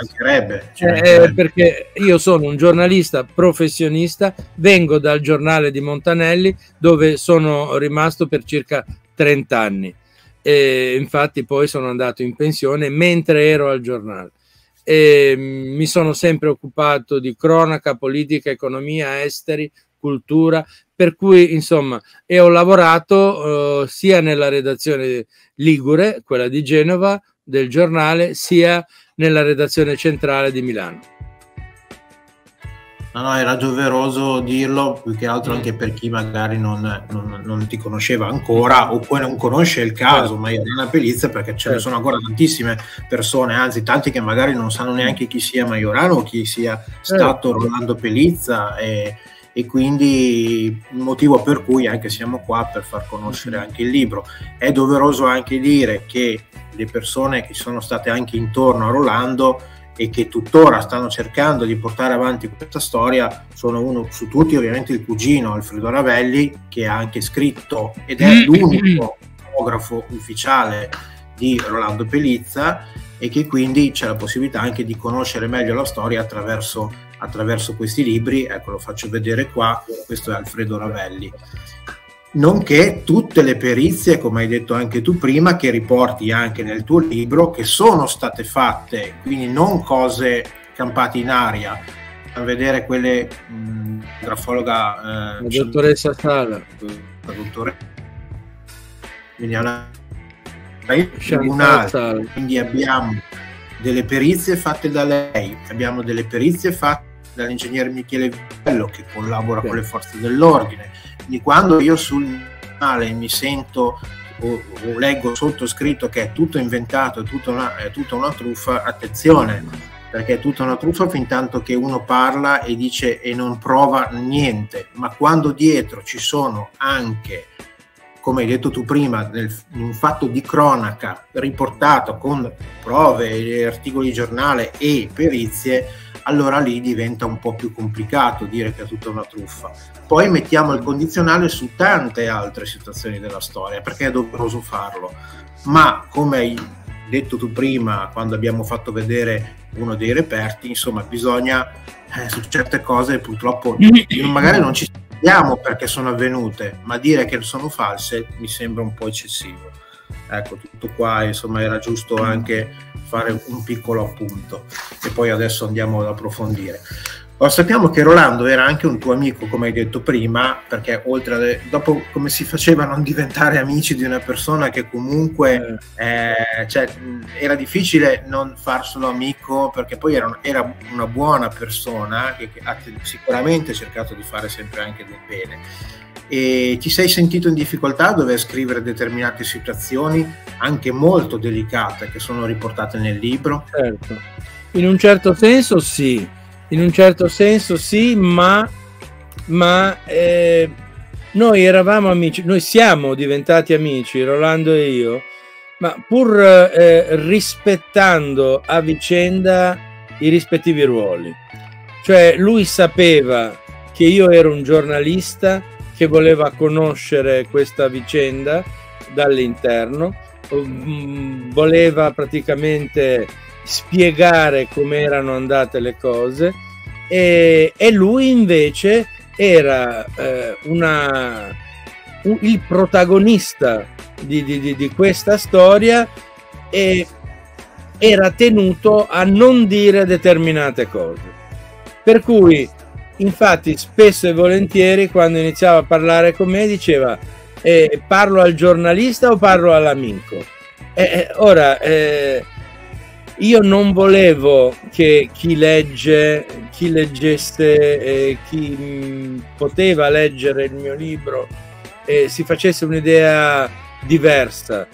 perché io sono un giornalista professionista, vengo dal giornale di Montanelli dove sono rimasto per circa 30 anni e infatti poi sono andato in pensione mentre ero al giornale e mi sono sempre occupato di cronaca, politica, economia, esteri, cultura, per cui insomma ho lavorato sia nella redazione ligure, quella di Genova, del giornale, sia nella redazione centrale di Milano. No, era gioveroso dirlo, più che altro anche per chi magari non ti conosceva ancora o poi non conosce il caso Majorana Pelizza, perché ce ne sono ancora tantissime persone, anzi tanti che magari non sanno neanche chi sia Majorana o chi sia stato Rolando Pelizza e quindi il motivo per cui anche siamo qua, per far conoscere anche il libro. È doveroso anche dire che le persone che sono state anche intorno a Rolando e che tuttora stanno cercando di portare avanti questa storia sono, uno su tutti ovviamente, il cugino Alfredo Ravelli, che ha anche scritto ed è l'unico fotografo ufficiale di Rolando Pelizza e che quindi c'è la possibilità anche di conoscere meglio la storia attraverso questi libri. Ecco, lo faccio vedere qua, questo è Alfredo Ravelli, nonché tutte le perizie, come hai detto anche tu prima, che riporti anche nel tuo libro, che sono state fatte, quindi non cose campate in aria. A vedere quelle grafologa, la dottoressa Sala, la dottoressa, quindi quindi abbiamo delle perizie fatte da lei, abbiamo delle perizie fatte dall'ingegnere Michele Vello, che collabora con le forze dell'ordine. Quindi quando io sul giornale mi sento un leggo sottoscritto che è tutto inventato, è tutta una truffa, attenzione, perché è tutta una truffa fin tanto che uno parla e dice e non prova niente, ma quando dietro ci sono anche, come hai detto tu prima, un fatto di cronaca riportato con prove, articoli di giornale e perizie, allora lì diventa un po' più complicato dire che è tutta una truffa. Poi mettiamo il condizionale su tante altre situazioni della storia, perché è doveroso farlo, ma come hai detto tu prima, quando abbiamo fatto vedere uno dei reperti, insomma bisogna, su certe cose purtroppo magari non ci sappiamo perché sono avvenute, ma dire che sono false mi sembra un po' eccessivo. Ecco, tutto qua, insomma, era giusto anche fare un piccolo appunto e poi adesso andiamo ad approfondire. Ora, sappiamo che Rolando era anche un tuo amico, come hai detto prima, perché oltre a, dopo, come si faceva a non diventare amici di una persona che comunque cioè, era difficile non farselo amico, perché poi era una buona persona che ha sicuramente cercato di fare sempre anche del bene. E ti sei sentito in difficoltà a dover scrivere determinate situazioni anche molto delicate che sono riportate nel libro? Certo, in un certo senso sì. In un certo senso sì, ma noi eravamo amici, noi siamo diventati amici, Rolando e io, ma pur rispettando a vicenda i rispettivi ruoli. Cioè lui sapeva che io ero un giornalista che voleva conoscere questa vicenda dall'interno, voleva praticamente spiegare come erano andate le cose, e lui invece era il protagonista di questa storia e era tenuto a non dire determinate cose, per cui infatti spesso e volentieri quando iniziava a parlare con me diceva parlo al giornalista o parlo all'amico? Io non volevo che chi leggesse, chi poteva leggere il mio libro si facesse un'idea diversa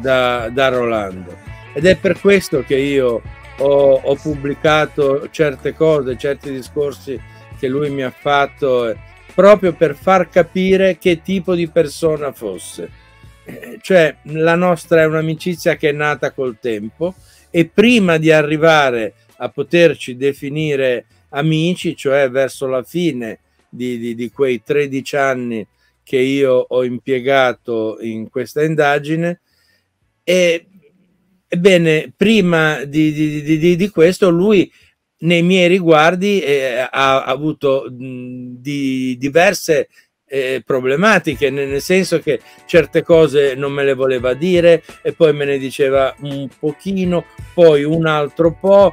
da Rolando, ed è per questo che io ho pubblicato certe cose, certi discorsi che lui mi ha fatto, proprio per far capire che tipo di persona fosse. Cioè la nostra è un'amicizia che è nata col tempo, e prima di arrivare a poterci definire amici, cioè verso la fine di quei 13 anni che io ho impiegato in questa indagine, ebbene, prima di questo lui nei miei riguardi ha avuto diverse problematiche, nel senso che certe cose non me le voleva dire e poi me ne diceva un pochino, poi un altro po',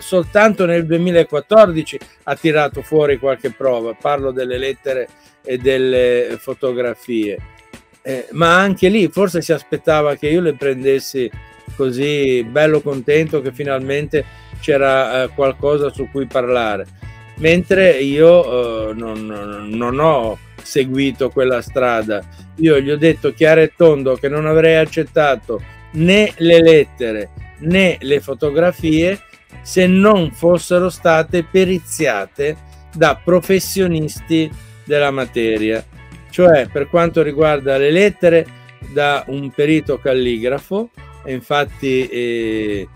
soltanto nel 2014 ha tirato fuori qualche prova, parlo delle lettere e delle fotografie, ma anche lì forse si aspettava che io le prendessi così bello contento che finalmente c'era qualcosa su cui parlare, mentre io non ho seguito quella strada. Io gli ho detto chiaro e tondo che non avrei accettato né le lettere né le fotografie se non fossero state periziate da professionisti della materia, cioè per quanto riguarda le lettere da un perito calligrafo, e infatti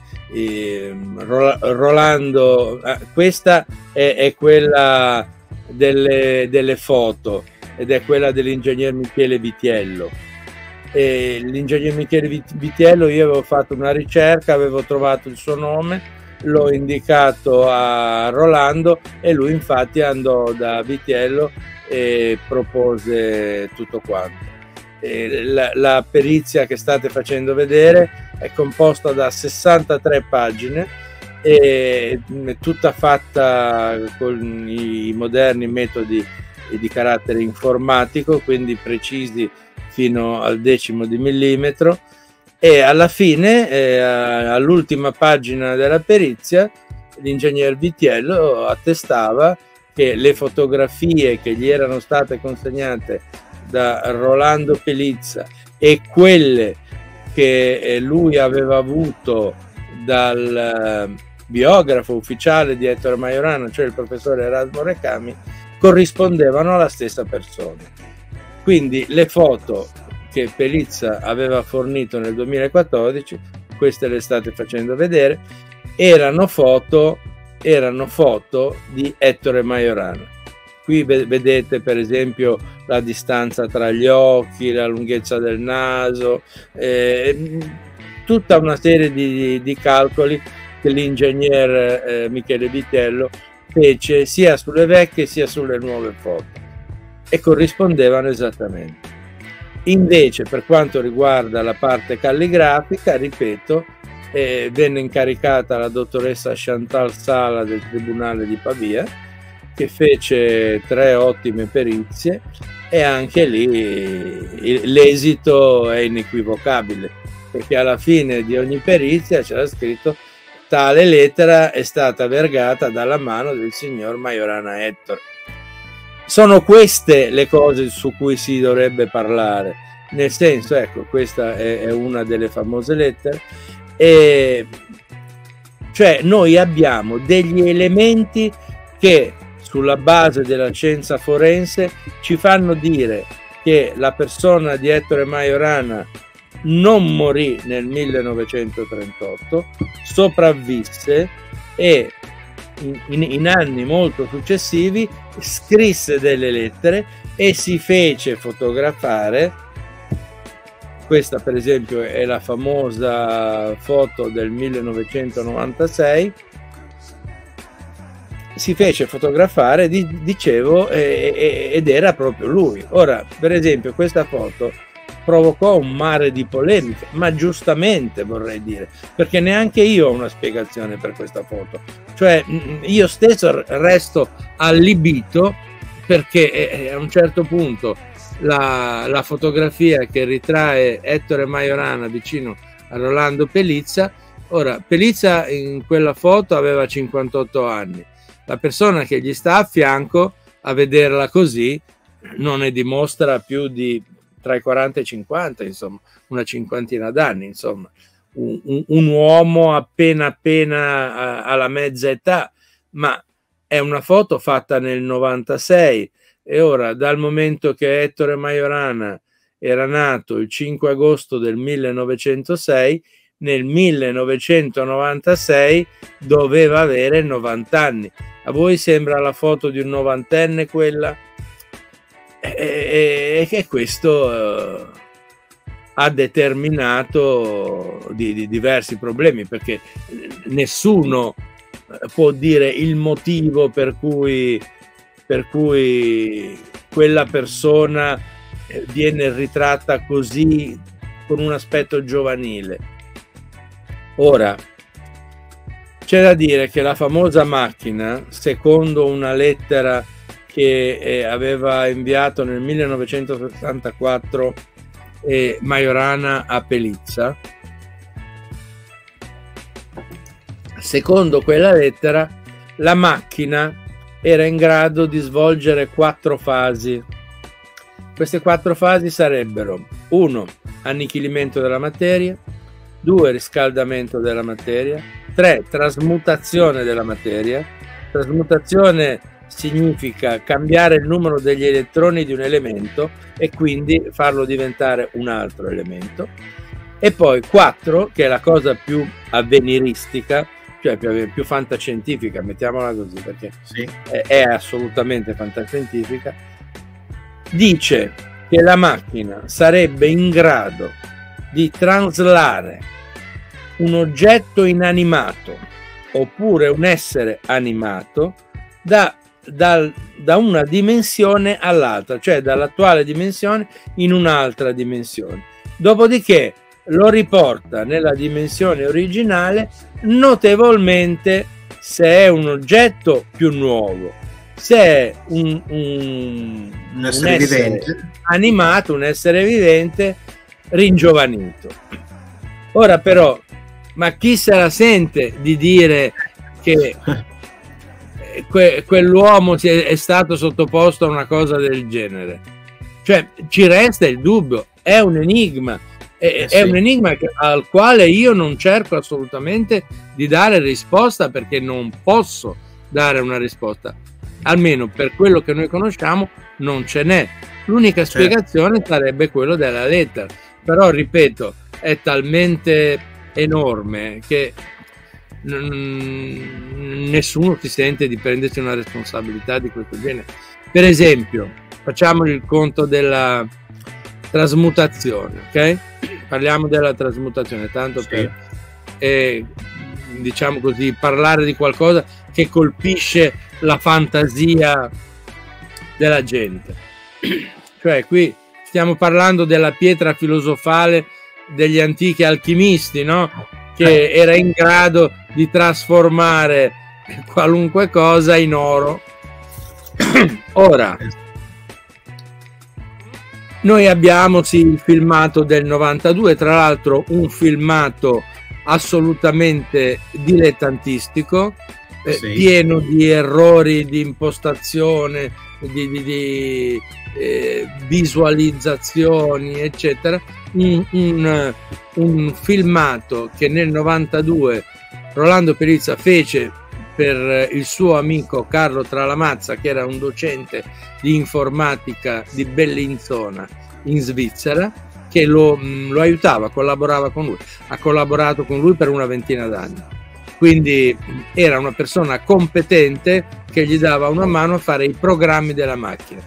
Rolando, questa è quella delle foto ed è quella dell'ingegner Michele Vitiello. L'ingegner Michele Vitiello, io avevo fatto una ricerca, avevo trovato il suo nome, l'ho indicato a Rolando e lui infatti andò da Vitiello e propose tutto quanto. La perizia che state facendo vedere è composta da 63 pagine e tutta fatta con i moderni metodi di carattere informatico, quindi precisi fino al decimo di millimetro, e alla fine, all'ultima pagina della perizia, l'ingegner Vitiello attestava che le fotografie che gli erano state consegnate da Rolando Pelizza e quelle che lui aveva avuto dal biografo ufficiale di Ettore Majorana, cioè il professore Erasmo Recami, corrispondevano alla stessa persona. Quindi le foto che Pelizza aveva fornito nel 2014, queste le state facendo vedere, erano foto di Ettore Majorana. Qui vedete per esempio la distanza tra gli occhi, la lunghezza del naso, tutta una serie di calcoli che l'ingegner Michele Vitello fece sia sulle vecchie sia sulle nuove foto, e corrispondevano esattamente. Invece per quanto riguarda la parte calligrafica, ripeto, venne incaricata la dottoressa Chantal Sala del Tribunale di Pavia, che fece 3 ottime perizie, e anche lì l'esito è inequivocabile, perché alla fine di ogni perizia c'era scritto: tale lettera è stata vergata dalla mano del signor Majorana Ettore. Sono queste le cose su cui si dovrebbe parlare, nel senso, ecco, questa è una delle famose lettere, e cioè noi abbiamo degli elementi che sulla base della scienza forense ci fanno dire che la persona di Ettore Majorana non morì nel 1938, sopravvisse e in anni molto successivi scrisse delle lettere e si fece fotografare. Questa per esempio è la famosa foto del 1996, si fece fotografare, dicevo, ed era proprio lui. Ora, per esempio, questa foto provocò un mare di polemiche, ma giustamente, vorrei dire, perché neanche io ho una spiegazione per questa foto. Cioè, io stesso resto allibito, perché a un certo punto la fotografia che ritrae Ettore Majorana vicino a Rolando Pelizza, ora, Pelizza in quella foto aveva 58 anni, la persona che gli sta a fianco, a vederla così, non ne dimostra più di tra i 40 e i 50, insomma, una cinquantina d'anni, insomma, un uomo appena alla mezza età, ma è una foto fatta nel 96, e ora, dal momento che Ettore Majorana era nato il 5 agosto del 1906, nel 1996 doveva avere 90 anni. A voi sembra la foto di un novantenne quella? E che questo ha determinato di diversi problemi, perché nessuno può dire il motivo per cui quella persona viene ritratta così, con un aspetto giovanile. Ora, c'è da dire che la famosa macchina, secondo una lettera che aveva inviato nel 1964 Majorana a Pelizza, secondo quella lettera la macchina era in grado di svolgere 4 fasi. Queste 4 fasi sarebbero: 1. Annichilimento della materia; 2. Riscaldamento della materia; 3. Trasmutazione della materia. Trasmutazione significa cambiare il numero degli elettroni di un elemento e quindi farlo diventare un altro elemento; e poi 4, che è la cosa più avveniristica, cioè più fantascientifica, mettiamola così, perché sì, è assolutamente fantascientifica, dice che la macchina sarebbe in grado di traslare un oggetto inanimato oppure un essere animato da una dimensione all'altra, cioè dall'attuale dimensione in un'altra dimensione, dopodiché lo riporta nella dimensione originale notevolmente, se è un oggetto più nuovo, se è un essere animato, un essere vivente ringiovanito. Ora però, ma chi se la sente di dire che quell'uomo è stato sottoposto a una cosa del genere? Cioè, ci resta il dubbio, è un enigma, è un enigma al quale io non cerco assolutamente di dare risposta, perché non posso dare una risposta, almeno per quello che noi conosciamo non ce n'è. L'unica spiegazione sarebbe quella della lettera, però ripeto, è talmente enorme che nessuno si sente di prendersi una responsabilità di questo genere. Per esempio, facciamo il conto della trasmutazione, ok? Parliamo della trasmutazione, tanto per diciamo così, parlare di qualcosa che colpisce la fantasia della gente. Cioè, qui stiamo parlando della pietra filosofale degli antichi alchimisti, no? Che era in grado di trasformare qualunque cosa in oro. Ora, noi abbiamo il filmato del 92, tra l'altro un filmato assolutamente dilettantistico, pieno di errori di impostazione, di visualizzazioni, eccetera. Un filmato che nel 92 Rolando Pelizza fece per il suo amico Carlo Tralamazza, che era un docente di informatica di Bellinzona in Svizzera, che lo aiutava, collaborava con lui, ha collaborato con lui per una ventina d'anni, quindi era una persona competente che gli dava una mano a fare i programmi della macchina.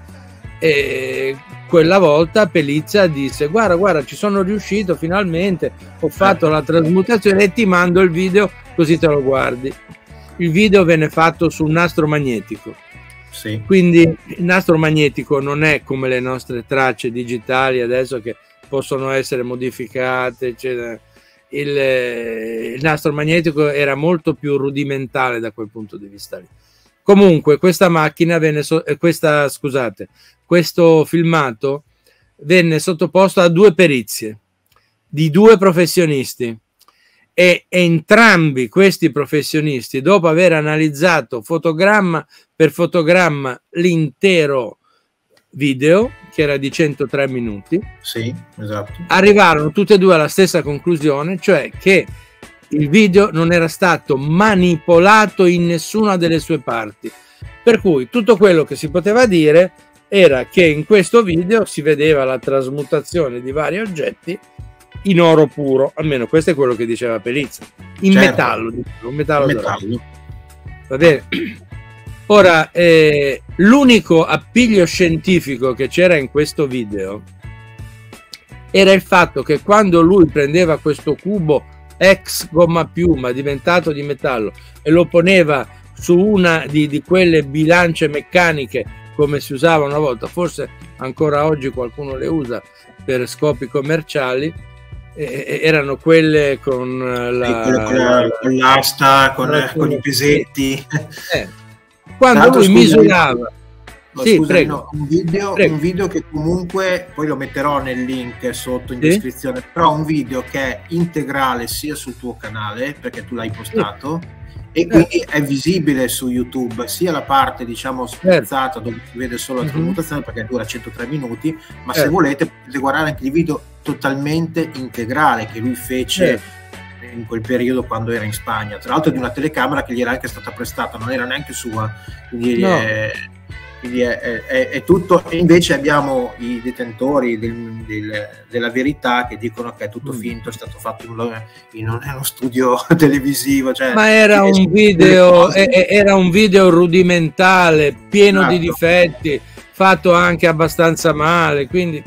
E quella volta Pelizza disse: guarda, ci sono riuscito finalmente, ho fatto la trasmutazione e ti mando il video così te lo guardi. Il video venne fatto su un nastro magnetico, quindi il nastro magnetico non è come le nostre tracce digitali adesso che possono essere modificate, eccetera. Il nastro magnetico era molto più rudimentale da quel punto di vista lì. Comunque questa macchina venne, questo filmato venne sottoposto a due perizie di due professionisti, e entrambi questi professionisti, dopo aver analizzato fotogramma per fotogramma l'intero video, che era di 103 minuti, arrivarono tutti e due alla stessa conclusione, cioè che il video non era stato manipolato in nessuna delle sue parti, per cui tutto quello che si poteva dire era che in questo video si vedeva la trasmutazione di vari oggetti in oro puro, almeno questo è quello che diceva Pelizza, in metallo, un metallo dorato. Va bene. Ora, l'unico appiglio scientifico che c'era in questo video era il fatto che quando lui prendeva questo cubo ex gomma piuma diventato di metallo e lo poneva su una di quelle bilance meccaniche, come si usava una volta, forse ancora oggi qualcuno le usa per scopi commerciali, erano quelle con l'asta, con i pesetti. Quando lui misurava, un video che comunque poi lo metterò nel link sotto in descrizione, però un video che è integrale sia sul tuo canale, perché tu l'hai postato, e quindi è visibile su YouTube sia la parte, diciamo, spezzata dove si vede solo la trasmutazione, perché dura 103 minuti, ma se volete potete guardare anche il video totalmente integrale che lui fece in quel periodo quando era in Spagna, tra l'altro di una telecamera che gli era anche stata prestata, non era neanche sua, quindi, è tutto. E invece abbiamo i detentori della verità che dicono che è tutto finto, è stato fatto in uno studio televisivo, cioè, ma era un video rudimentale, pieno di difetti, fatto anche abbastanza male, quindi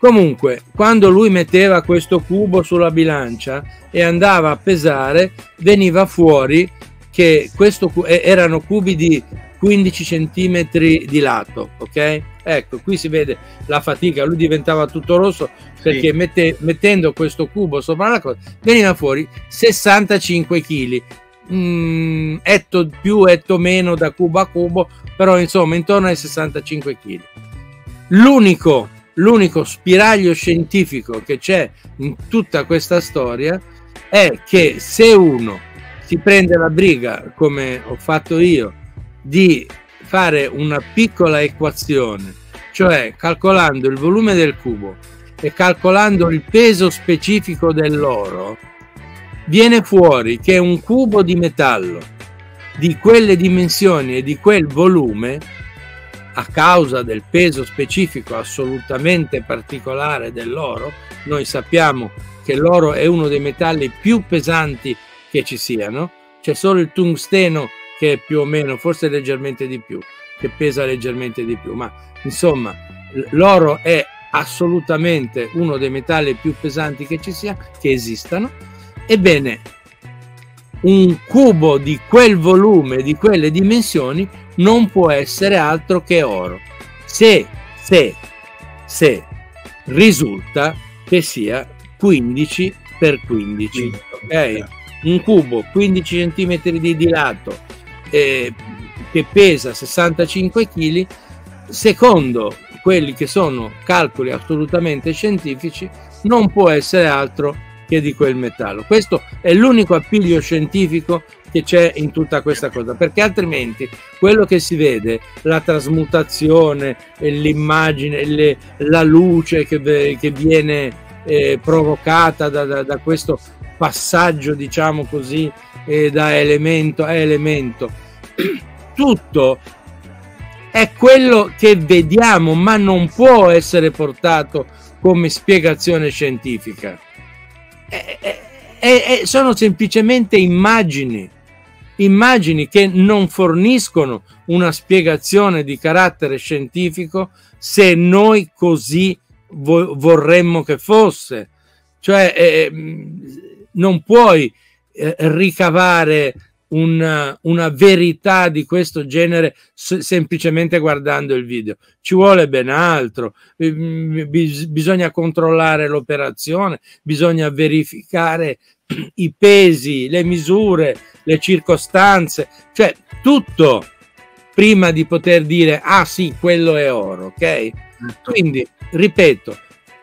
comunque quando lui metteva questo cubo sulla bilancia e andava a pesare, veniva fuori che erano cubi di 15 centimetri di lato, ok? Ecco, qui si vede la fatica, lui diventava tutto rosso perché mettendo questo cubo sopra la cosa veniva fuori 65 kg, etto più etto meno da cubo a cubo, però insomma intorno ai 65 kg. L'unico spiraglio scientifico che c'è in tutta questa storia è che se uno si prende la briga, come ho fatto io, di fare una piccola equazione, cioè calcolando il volume del cubo e calcolando il peso specifico dell'oro, viene fuori che un cubo di metallo di quelle dimensioni e di quel volume, a causa del peso specifico assolutamente particolare dell'oro, noi sappiamo che l'oro è uno dei metalli più pesanti che ci siano, c'è solo il tungsteno che è più o meno, forse leggermente di più, che pesa leggermente di più, ma insomma l'oro è assolutamente uno dei metalli più pesanti che ci sia, che esistano. Ebbene, un cubo di quel volume, di quelle dimensioni, non può essere altro che oro, se risulta che sia 15 per 15, okay? Un cubo 15 cm di dilato che pesa 65 kg, secondo quelli che sono calcoli assolutamente scientifici, non può essere altro che di quel metallo. Questo è l'unico appiglio scientifico che c'è in tutta questa cosa, perché altrimenti quello che si vede, la trasmutazione, l'immagine, la luce che viene provocata da questo passaggio, diciamo così, da elemento a elemento, tutto è quello che vediamo, ma non può essere portato come spiegazione scientifica. Sono semplicemente immagini che non forniscono una spiegazione di carattere scientifico, se noi così vorremmo che fosse. Cioè non puoi ricavare una verità di questo genere semplicemente guardando il video, ci vuole ben altro. Bisogna controllare l'operazione, bisogna verificare i pesi, le misure, le circostanze, cioè tutto, prima di poter dire ah sì, quello è oro, ok? Quindi ripeto,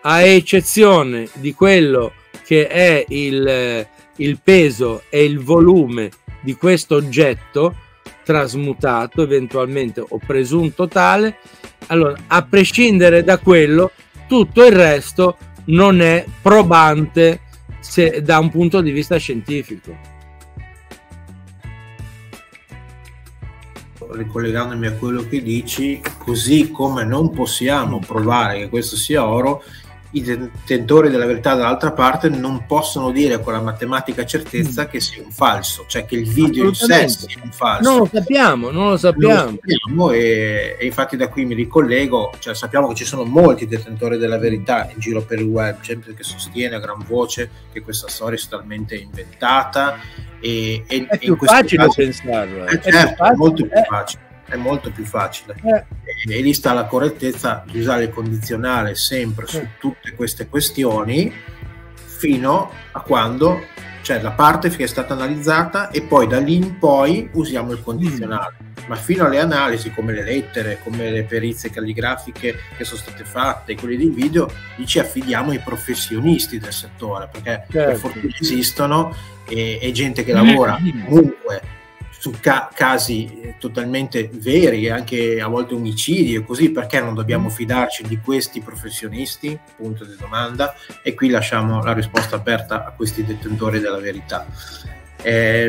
a eccezione di quello che è il peso e il volume di questo oggetto trasmutato eventualmente o presunto tale, allora a prescindere da quello tutto il resto non è probante da un punto di vista scientifico. Ricollegandomi a quello che dici, così come non possiamo provare che questo sia oro, i detentori della verità dall'altra parte non possono dire con la matematica certezza che sia un falso, cioè che il video in sé sia un falso. Non lo sappiamo, non lo sappiamo e infatti da qui mi ricollego, cioè sappiamo che ci sono molti detentori della verità in giro per il web, gente che sostiene a gran voce che questa storia è totalmente inventata e è più facile pensarla. Certo, è molto più facile. È molto più facile e lì sta la correttezza di usare il condizionale sempre su tutte queste questioni, fino a quando c'è la parte che è stata analizzata e poi da lì in poi usiamo il condizionale, ma fino alle analisi come le lettere, come le perizie calligrafiche che sono state fatte, quelle dei video, lì ci affidiamo ai professionisti del settore, perché per fortuna esistono e gente che lavora comunque su casi totalmente veri, anche a volte omicidi e così, perché non dobbiamo fidarci di questi professionisti? Punto di domanda. E qui lasciamo la risposta aperta a questi detentori della verità.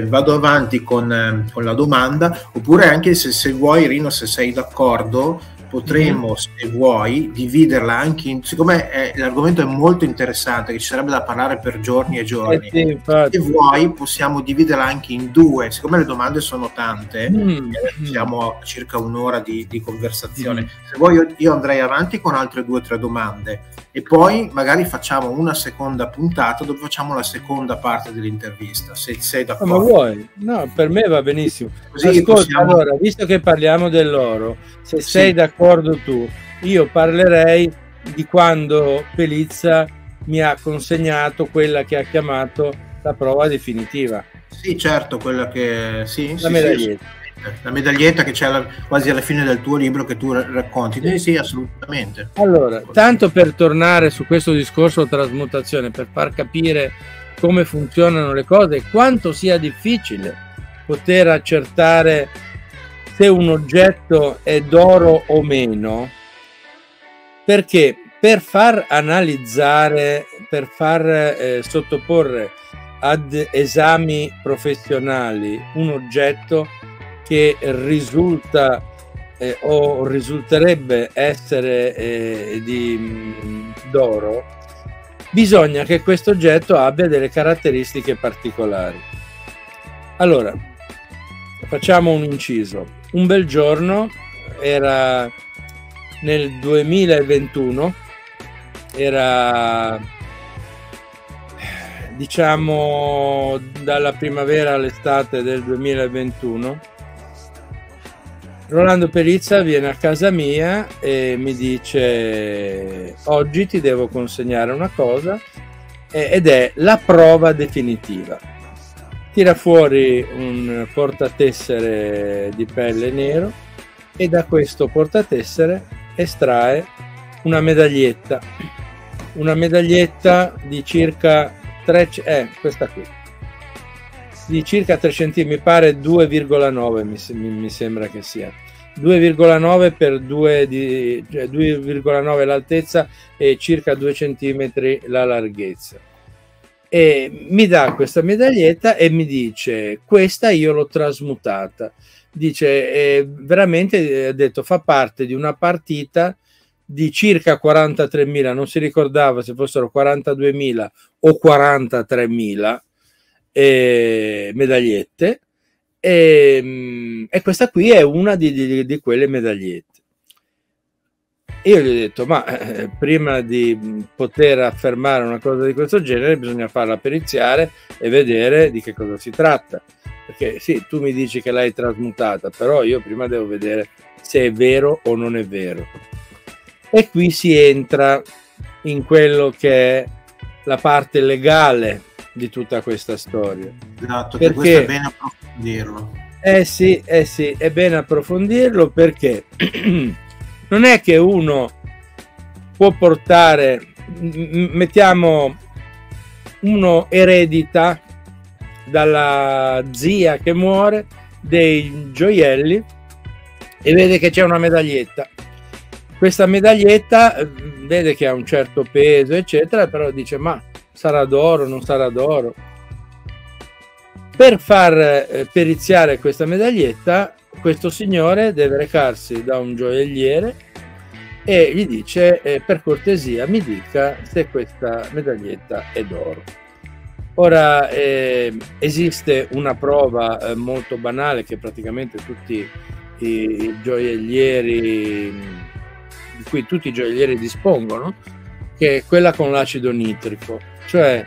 Vado avanti con la domanda, oppure anche se vuoi, Rino, se sei d'accordo, potremmo, se vuoi, dividerla anche in... Siccome l'argomento è molto interessante, che ci sarebbe da parlare per giorni e giorni, se vuoi possiamo dividerla anche in due, siccome le domande sono tante, siamo a circa un'ora di conversazione, se vuoi io andrei avanti con altre 2 o 3 domande e poi magari facciamo una seconda puntata dove facciamo la seconda parte dell'intervista, se sei d'accordo. Ma vuoi? No, per me va benissimo. Così ascolta, possiamo... Allora, visto che parliamo dell'oro, se sei d'accordo tu, io parlerei di quando Pelizza mi ha consegnato quella che ha chiamato la prova definitiva. Sì, certo, quella che... Sì, la medaglietta. Sì, la medaglietta che c'è quasi alla fine del tuo libro che tu racconti. Sì, sì, assolutamente. Allora, tanto per tornare su questo discorso trasmutazione, per far capire come funzionano le cose e quanto sia difficile poter accertare se un oggetto è d'oro o meno, perché per far analizzare, per far sottoporre ad esami professionali un oggetto che risulta o risulterebbe essere d'oro, bisogna che questo oggetto abbia delle caratteristiche particolari. Allora, facciamo un inciso. Un bel giorno, era nel 2021, era diciamo dalla primavera all'estate del 2021, Rolando Pelizza viene a casa mia e mi dice: oggi ti devo consegnare una cosa, ed è la prova definitiva. Tira fuori un portatessere di pelle nero e da questo portatessere estrae una medaglietta di circa 3, questa qui, di circa 3 cm, mi pare 2,9, mi sembra che sia 2,9 per 2,9 l'altezza e circa 2 cm la larghezza, e mi dà questa medaglietta e mi dice: questa io l'ho trasmutata, dice, veramente, ha detto, fa parte di una partita di circa 43.000, non si ricordava se fossero 42.000 o 43.000 medagliette, e questa qui è una di quelle medagliette. Io gli ho detto: ma prima di poter affermare una cosa di questo genere bisogna farla periziare e vedere di che cosa si tratta, perché sì, tu mi dici che l'hai trasmutata, però io prima devo vedere se è vero o non è vero. E qui si entra in quello che è la parte legale di tutta questa storia. Esatto, perché questo è bene approfondirlo. Eh sì, è bene approfondirlo, perché non è che uno può portare, mettiamo, uno eredita dalla zia che muore dei gioielli e vede che c'è una medaglietta. Questa medaglietta vede che ha un certo peso, eccetera, però dice: ma sarà d'oro, non sarà d'oro? Per far periziare questa medaglietta, questo signore deve recarsi da un gioielliere e gli dice: per cortesia mi dica se questa medaglietta è d'oro. Ora, esiste una prova molto banale che praticamente tutti i gioiellieri, di cui tutti i gioiellieri dispongono, che è quella con l'acido nitrico, cioè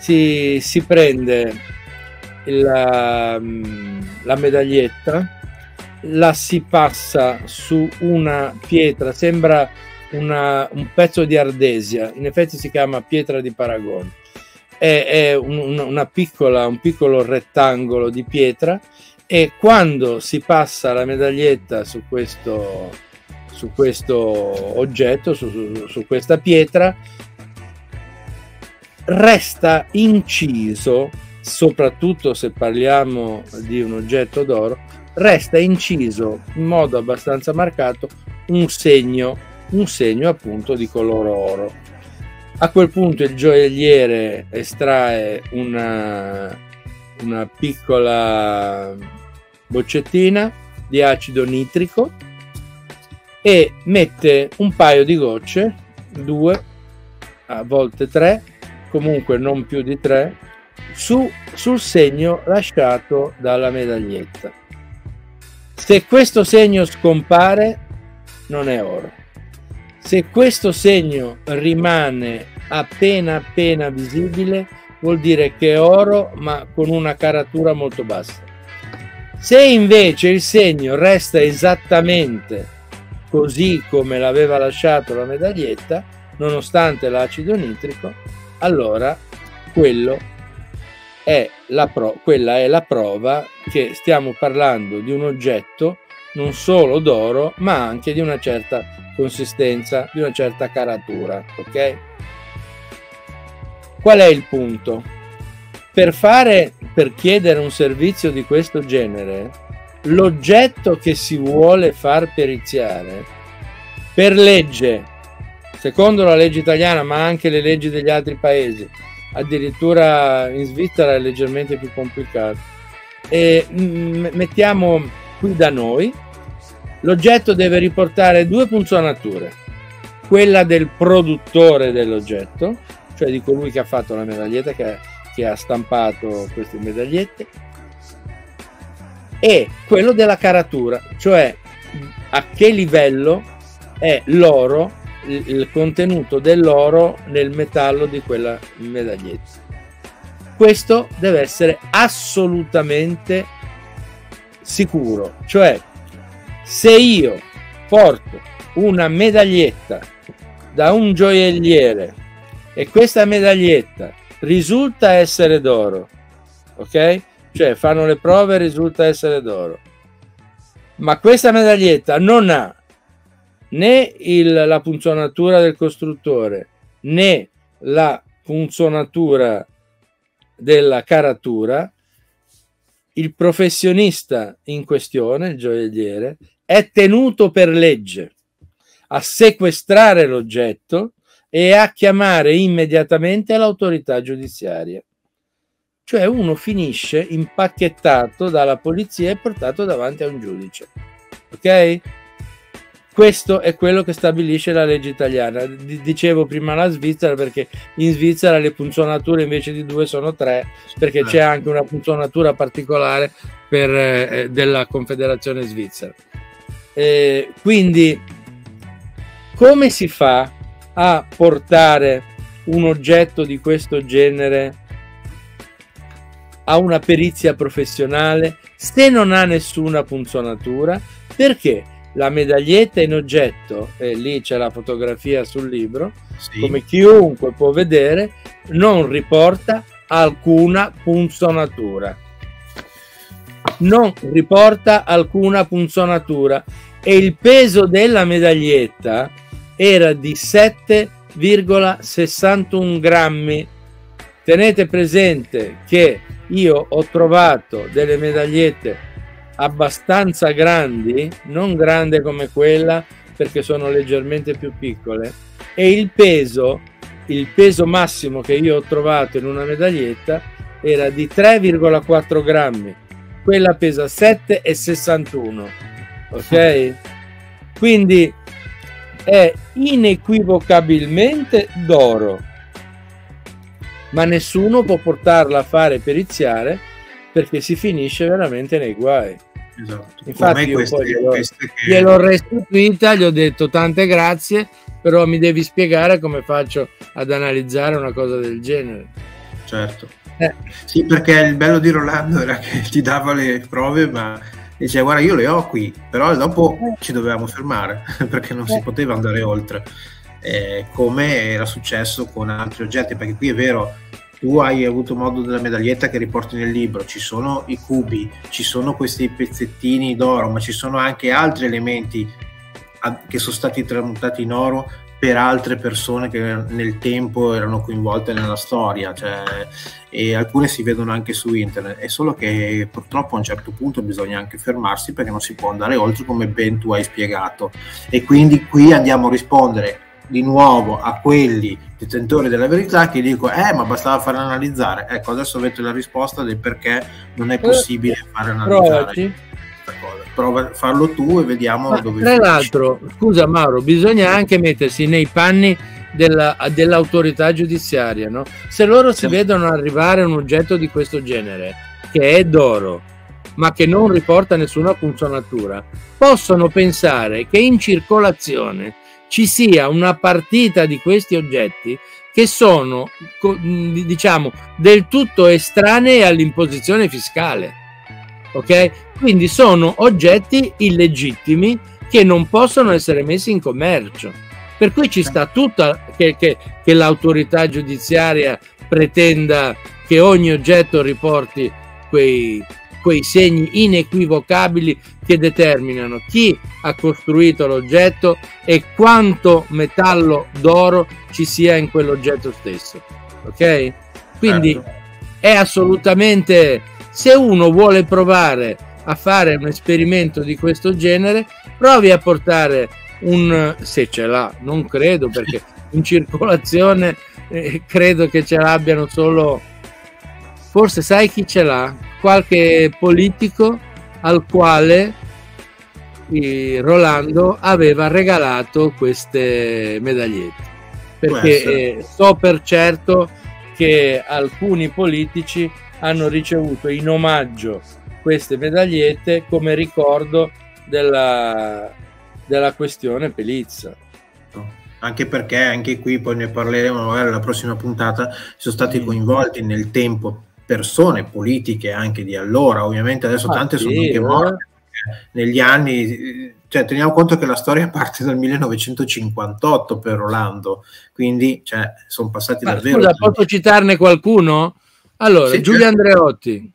si prende la medaglietta, la si passa su una pietra, sembra un pezzo di ardesia, in effetti si chiama pietra di paragone, è un piccolo rettangolo di pietra, e quando si passa la medaglietta su questo oggetto, su questa pietra, resta inciso, soprattutto se parliamo di un oggetto d'oro, resta inciso in modo abbastanza marcato un segno appunto di color oro. A quel punto il gioielliere estrae una piccola boccettina di acido nitrico e mette un paio di gocce, 2, a volte 3, comunque non più di 3, sul segno lasciato dalla medaglietta. Se questo segno scompare, non è oro. Se questo segno rimane appena visibile, vuol dire che è oro, ma con una caratura molto bassa. Se invece il segno resta esattamente così come l'aveva lasciato la medaglietta, nonostante l'acido nitrico, allora quella è la prova che stiamo parlando di un oggetto non solo d'oro, ma anche di una certa consistenza, di una certa caratura. Ok? Qual è il punto? Per chiedere un servizio di questo genere, l'oggetto che si vuole far periziare, per legge, secondo la legge italiana, ma anche le leggi degli altri paesi, addirittura in Svizzera è leggermente più complicato. E mettiamo qui da noi, l'oggetto deve riportare due punzonature, quella del produttore dell'oggetto, cioè di colui che ha fatto la medaglietta, che ha stampato queste medagliette, e quello della caratura, cioè a che livello è l'oro, il contenuto dell'oro nel metallo di quella medaglietta. Questo deve essere assolutamente sicuro, cioè se io porto una medaglietta da un gioielliere e questa medaglietta risulta essere d'oro, ok? Cioè fanno le prove e risulta essere d'oro, ma questa medaglietta non ha né la punzonatura del costruttore né la punzonatura della caratura, il professionista in questione, il gioielliere, è tenuto per legge a sequestrare l'oggetto e a chiamare immediatamente l'autorità giudiziaria. Cioè uno finisce impacchettato dalla polizia e portato davanti a un giudice, ok? Questo è quello che stabilisce la legge italiana. Dicevo prima la Svizzera, perché in Svizzera le punzonature invece di due sono tre, perché c'è anche una punzonatura particolare della Confederazione Svizzera. Quindi come si fa a portare un oggetto di questo genere a una perizia professionale se non ha nessuna punzonatura? Perché la medaglietta in oggetto, e lì c'è la fotografia sul libro, sì, come chiunque può vedere, non riporta alcuna punzonatura. Non riporta alcuna punzonatura. E il peso della medaglietta era di 7,61 grammi. Tenete presente che io ho trovato delle medagliette abbastanza grandi, non grande come quella perché sono leggermente più piccole, e il peso massimo che io ho trovato in una medaglietta era di 3,4 grammi, quella pesa 7,61, ok? Quindi è inequivocabilmente d'oro, ma nessuno può portarla a fare periziare, perché si finisce veramente nei guai. Esatto. Infatti io poi gliel'ho restituita, gli ho detto tante grazie, però mi devi spiegare come faccio ad analizzare una cosa del genere. Certo. Sì, perché il bello di Rolando era che ti dava le prove, ma diceva guarda io le ho qui, però dopo ci dovevamo fermare perché non si poteva andare oltre, come era successo con altri oggetti, perché qui è vero, tu hai avuto modo della medaglietta che riporti nel libro, ci sono i cubi, ci sono questi pezzettini d'oro, ma ci sono anche altri elementi che sono stati tramutati in oro per altre persone che nel tempo erano coinvolte nella storia, cioè, e alcune si vedono anche su internet, è solo che purtroppo a un certo punto bisogna anche fermarsi perché non si può andare oltre, come ben tu hai spiegato, e quindi qui andiamo a rispondere di nuovo a quelli detentori della verità che dico ma bastava fare analizzare. Ecco, adesso avete la risposta del perché non è possibile fare analizzare. Prova a farlo tu e vediamo dove. Tra l'altro, scusa Mauro, bisogna anche mettersi nei panni dell'autorità giudiziaria, no? Se loro si vedono arrivare un oggetto di questo genere che è d'oro ma che non riporta nessuna punzonatura, possono pensare che in circolazione ci sia una partita di questi oggetti che sono, diciamo, del tutto estranei all'imposizione fiscale, ok? Quindi sono oggetti illegittimi che non possono essere messi in commercio, per cui ci sta tutta che l'autorità giudiziaria pretenda che ogni oggetto riporti quei segni inequivocabili che determinano chi ha costruito l'oggetto e quanto metallo d'oro ci sia in quell'oggetto stesso, ok? Quindi è assolutamente, se uno vuole provare a fare un esperimento di questo genere, provi a portare se ce l'ha, non credo, perché in circolazione credo che ce l'abbiano solo, forse sai chi ce l'ha? Qualche politico al quale Rolando aveva regalato queste medagliette, perché so per certo che alcuni politici hanno ricevuto in omaggio queste medagliette come ricordo della questione Pelizza. Anche perché, anche qui poi ne parleremo magari nella prossima puntata, sono stati coinvolti nel tempo persone politiche anche di allora, ovviamente adesso tante sono anche morte negli anni, cioè teniamo conto che la storia parte dal 1958 per Rolando, quindi cioè, sono passati davvero. Scusa, posso citarne qualcuno? Allora, sì, Giulio Andreotti,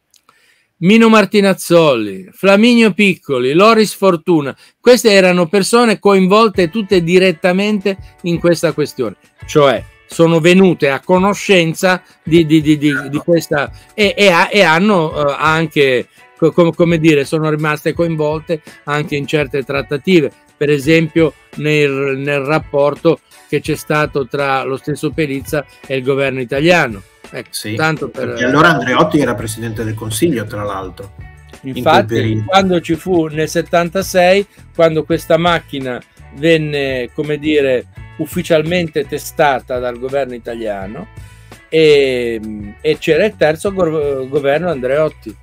Mino Martinazzoli, Flaminio Piccoli, Loris Fortuna, queste erano persone coinvolte tutte direttamente in questa questione, cioè sono venute a conoscenza di questa e hanno anche, come dire, sono rimaste coinvolte anche in certe trattative, per esempio nel rapporto che c'è stato tra lo stesso Pelizza e il governo italiano. Ecco, sì, tanto per... perché allora Andreotti era presidente del Consiglio, tra l'altro. Infatti, quando ci fu nel 76, quando questa macchina venne, come dire, ufficialmente testata dal governo italiano, e c'era il terzo governo Andreotti.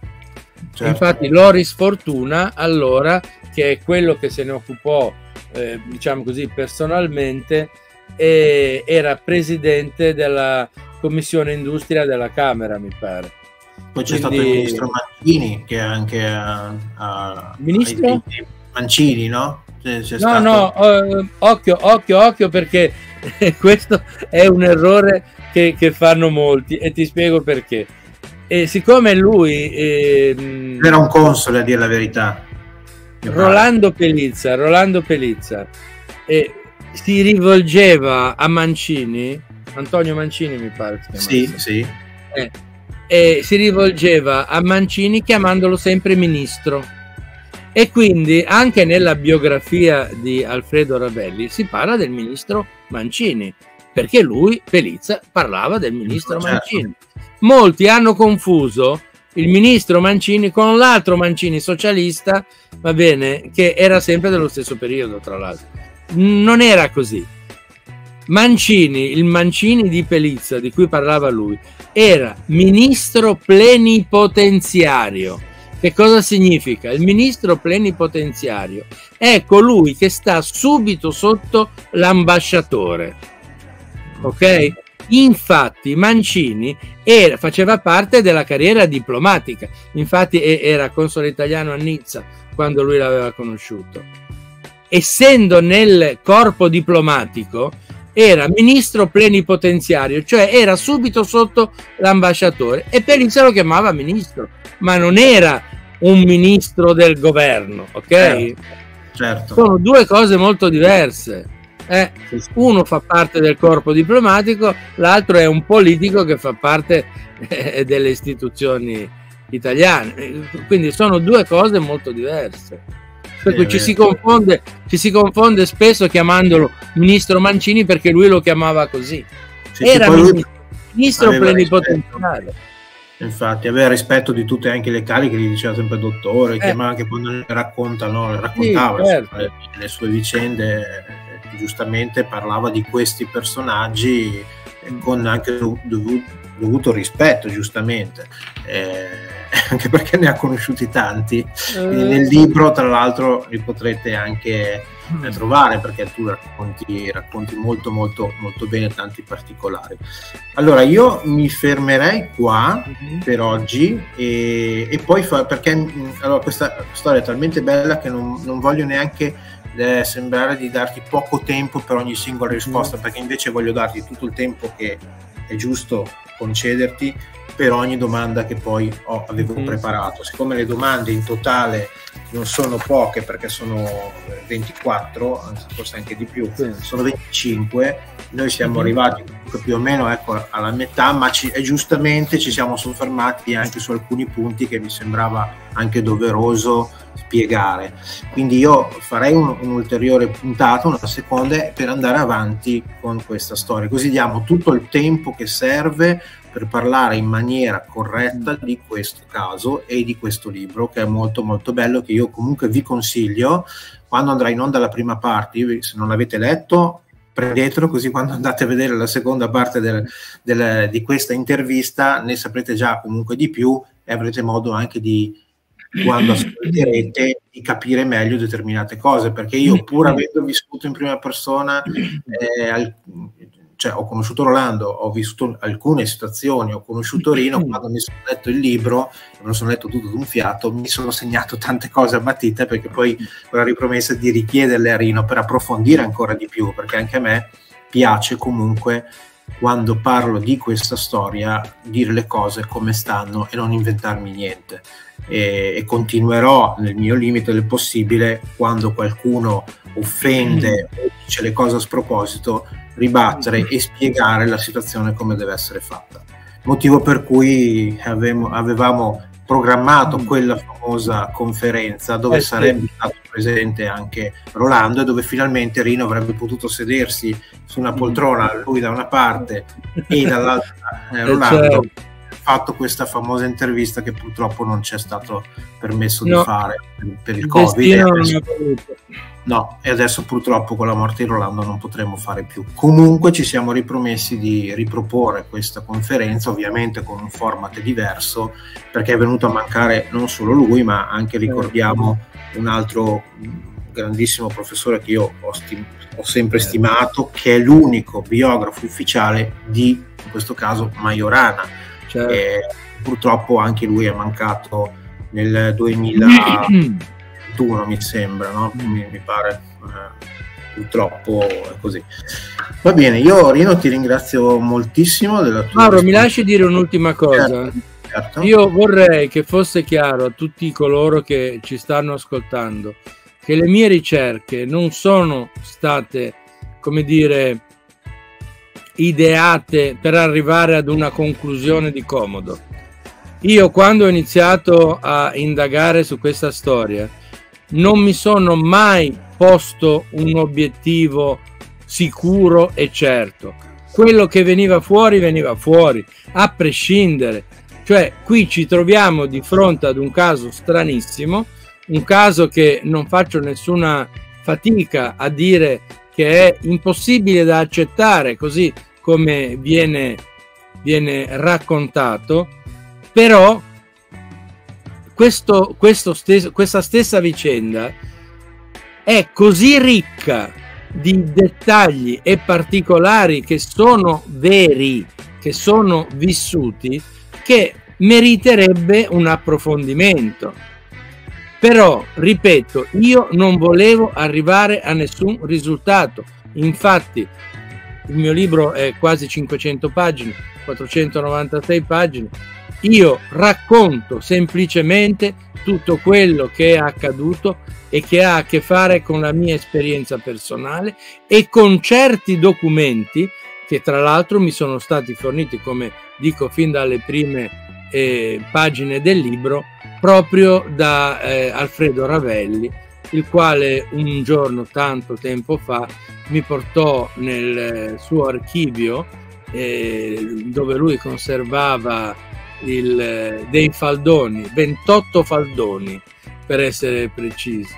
Certo. Infatti Loris Fortuna, allora, che è quello che se ne occupò, diciamo così, personalmente, era presidente della Commissione Industria della Camera, mi pare. Poi c'è stato il ministro Mancini, che anche ministro Mancini, no? Occhio, perché questo è un errore che fanno molti, e ti spiego perché. E siccome lui era un console, a dire la verità, Rolando Pelizza si rivolgeva a Mancini, Antonio Mancini mi pare si chiamava, sì. Si rivolgeva a Mancini chiamandolo sempre ministro, e quindi anche nella biografia di Alfredo Ravelli si parla del ministro Mancini, perché lui, Pelizza, parlava del ministro Mancini. Molti hanno confuso il ministro Mancini con l'altro Mancini socialista, va bene, che era sempre dello stesso periodo, tra l'altro. Non era così. Mancini, il Mancini di Pelizza, di cui parlava lui, era ministro plenipotenziario. Che cosa significa? Il ministro plenipotenziario è colui che sta subito sotto l'ambasciatore. Ok? Infatti Mancini faceva parte della carriera diplomatica, infatti era console italiano a Nizza quando lui l'aveva conosciuto. Essendo nel corpo diplomatico era ministro plenipotenziario, cioè era subito sotto l'ambasciatore, e Pelizza lo chiamava ministro, ma non era un ministro del governo, ok? Certo. Sono due cose molto diverse. Uno fa parte del corpo diplomatico, l'altro è un politico che fa parte delle istituzioni italiane, quindi sono due cose molto diverse, per cui ci si confonde spesso chiamandolo ministro Mancini, perché lui lo chiamava così. Era ministro plenipotenziario, infatti aveva rispetto di tutte anche le cariche, che gli diceva sempre dottore, chiamava, che quando raccontava le sue vicende, giustamente parlava di questi personaggi con anche dovuto rispetto, giustamente, anche perché ne ha conosciuti tanti. Nel libro, tra l'altro, li potrete anche trovare, perché tu racconti molto molto molto bene tanti particolari. Allora io mi fermerei qua per oggi, e poi perché allora, questa storia è talmente bella che non voglio neanche sembrare di darti poco tempo per ogni singola risposta, perché invece voglio darti tutto il tempo che è giusto concederti per ogni domanda che poi avevo preparato. Siccome le domande in totale non sono poche, perché sono 24, forse anche di più, sono 25, noi siamo arrivati detto più o meno, ecco, alla metà, ma giustamente ci siamo soffermati anche su alcuni punti che mi sembrava anche doveroso spiegare. Quindi io farei un'ulteriore puntata, una seconda, per andare avanti con questa storia, così diamo tutto il tempo che serve per parlare in maniera corretta di questo caso e di questo libro, che è molto molto bello, che io comunque vi consiglio. Quando andrà in onda la prima parte, se non l'avete letto, prendetelo, così quando andate a vedere la seconda parte di questa intervista ne saprete già comunque di più e avrete modo anche di, quando ascolterete, di capire meglio determinate cose, perché io, pur avendo vissuto in prima persona, cioè ho conosciuto Rolando, ho vissuto alcune situazioni, ho conosciuto Rino, quando mi sono letto il libro, me lo sono letto tutto d'un fiato, mi sono segnato tante cose a matita, perché poi ho la ripromessa di richiederle a Rino per approfondire ancora di più, perché anche a me piace comunque, quando parlo di questa storia, dire le cose come stanno e non inventarmi niente, e continuerò nel mio limite del possibile, quando qualcuno offende o dice le cose a sproposito, ribattere e spiegare la situazione come deve essere fatta, motivo per cui avevamo programmato quella famosa conferenza dove sarebbe stato presente anche Rolando e dove finalmente Rino avrebbe potuto sedersi su una poltrona, lui da una parte e dall'altra Rolando, fatto questa famosa intervista che purtroppo non c'è stato permesso di fare per il Covid, e adesso purtroppo con la morte di Rolando non potremo fare più. Comunque ci siamo ripromessi di riproporre questa conferenza, ovviamente con un format diverso, perché è venuto a mancare non solo lui, ma anche, ricordiamo, un altro grandissimo professore che io ho sempre stimato, che è l'unico biografo ufficiale di, in questo caso, Majorana. Certo. E purtroppo anche lui è mancato nel 2000 mi sembra, no? Mi pare, purtroppo è così. Va bene, io Rino ti ringrazio moltissimo della tua Mauro, mi lasci dire un'ultima cosa. Certo. Io vorrei che fosse chiaro a tutti coloro che ci stanno ascoltando che le mie ricerche non sono state, come dire, ideate per arrivare ad una conclusione di comodo. Io, quando ho iniziato a indagare su questa storia, non mi sono mai posto un obiettivo sicuro e certo. Quello che veniva fuori, a prescindere. Cioè, qui ci troviamo di fronte ad un caso stranissimo, un caso che non faccio nessuna fatica a dire che è impossibile da accettare, così come viene raccontato, però questa stessa vicenda è così ricca di dettagli e particolari che sono veri, che sono vissuti, che meriterebbe un approfondimento. Però, ripeto, io non volevo arrivare a nessun risultato. Infatti, il mio libro è quasi 500 pagine, 496 pagine. Io racconto semplicemente tutto quello che è accaduto e che ha a che fare con la mia esperienza personale e con certi documenti che, tra l'altro, mi sono stati forniti, come dico, fin dalle prime pagine del libro, proprio da Alfredo Ravelli, il quale un giorno, tanto tempo fa, mi portò nel suo archivio dove lui conservava dei faldoni, 28 faldoni per essere precisi,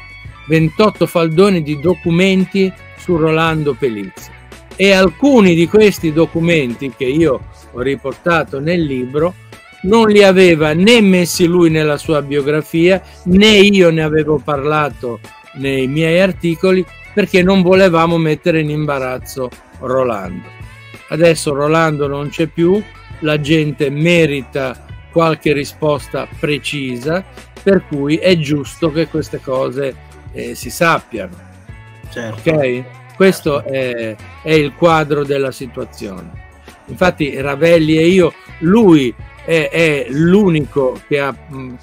28 faldoni di documenti su Rolando Pelizza, e alcuni di questi documenti che io ho riportato nel libro non li aveva né messi lui nella sua biografia, né io ne avevo parlato nei miei articoli, perché non volevamo mettere in imbarazzo Rolando. Adesso Rolando non c'è più, la gente merita qualche risposta precisa, per cui è giusto che queste cose si sappiano. Certo. Okay? Questo è il quadro della situazione. Infatti Ravelli e io, lui è l'unico che ha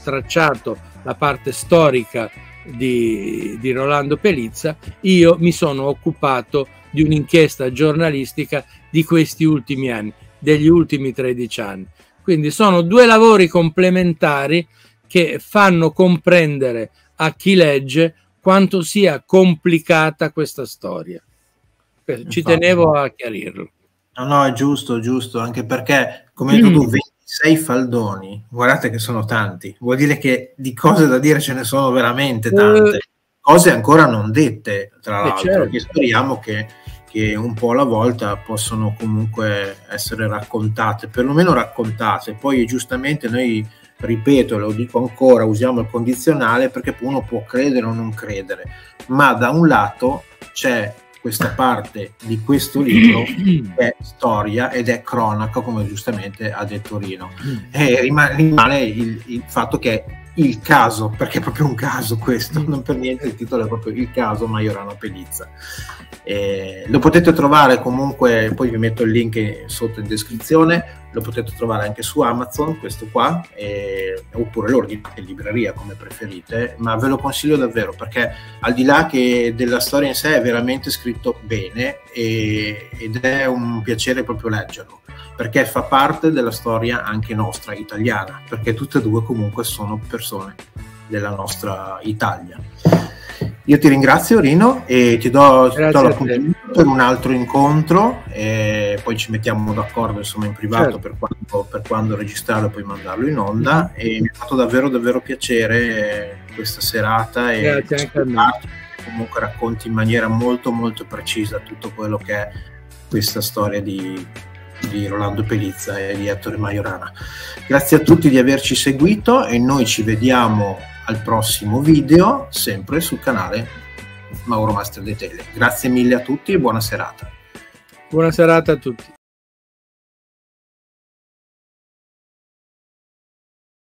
tracciato la parte storica di Rolando Pelizza, io mi sono occupato di un'inchiesta giornalistica di questi ultimi anni, degli ultimi 13 anni. Quindi sono due lavori complementari che fanno comprendere a chi legge quanto sia complicata questa storia. Ci tenevo a chiarirlo. No, no, è giusto, giusto, anche perché, come hai detto tu, 26 faldoni, guardate che sono tanti, vuol dire che di cose da dire ce ne sono veramente tante, cose ancora non dette, tra l'altro, certo. Speriamo che un po' alla volta possono comunque essere raccontate, perlomeno raccontate, poi giustamente noi, ripeto, lo dico ancora, usiamo il condizionale perché uno può credere o non credere, ma da un lato c'è questa parte di questo libro è storia ed è cronaca, come giustamente ha detto Rino, e rimane il fatto che è il caso, perché è proprio un caso questo, non per niente il titolo è proprio il caso Majorana Pelizza. Lo potete trovare comunque, poi vi metto il link sotto in descrizione, lo potete trovare anche su Amazon, questo qua, oppure l'ordinate in libreria come preferite, ma ve lo consiglio davvero perché al di là che della storia in sé è veramente scritto bene ed è un piacere proprio leggerlo, perché fa parte della storia anche nostra, italiana, perché tutte e due comunque sono persone della nostra Italia. Io ti ringrazio Rino e ti do l'appuntamento per un altro incontro e poi ci mettiamo d'accordo insomma in privato, certo, per quando registrarlo e poi mandarlo in onda, e mi è fatto davvero davvero piacere questa serata e comunque racconti in maniera molto molto precisa tutto quello che è questa storia di Rolando Pelizza e di Ettore Majorana. Grazie a tutti di averci seguito e noi ci vediamo al prossimo video, sempre sul canale Mauro Master Detailer. Grazie mille a tutti e buona serata. Buona serata a tutti.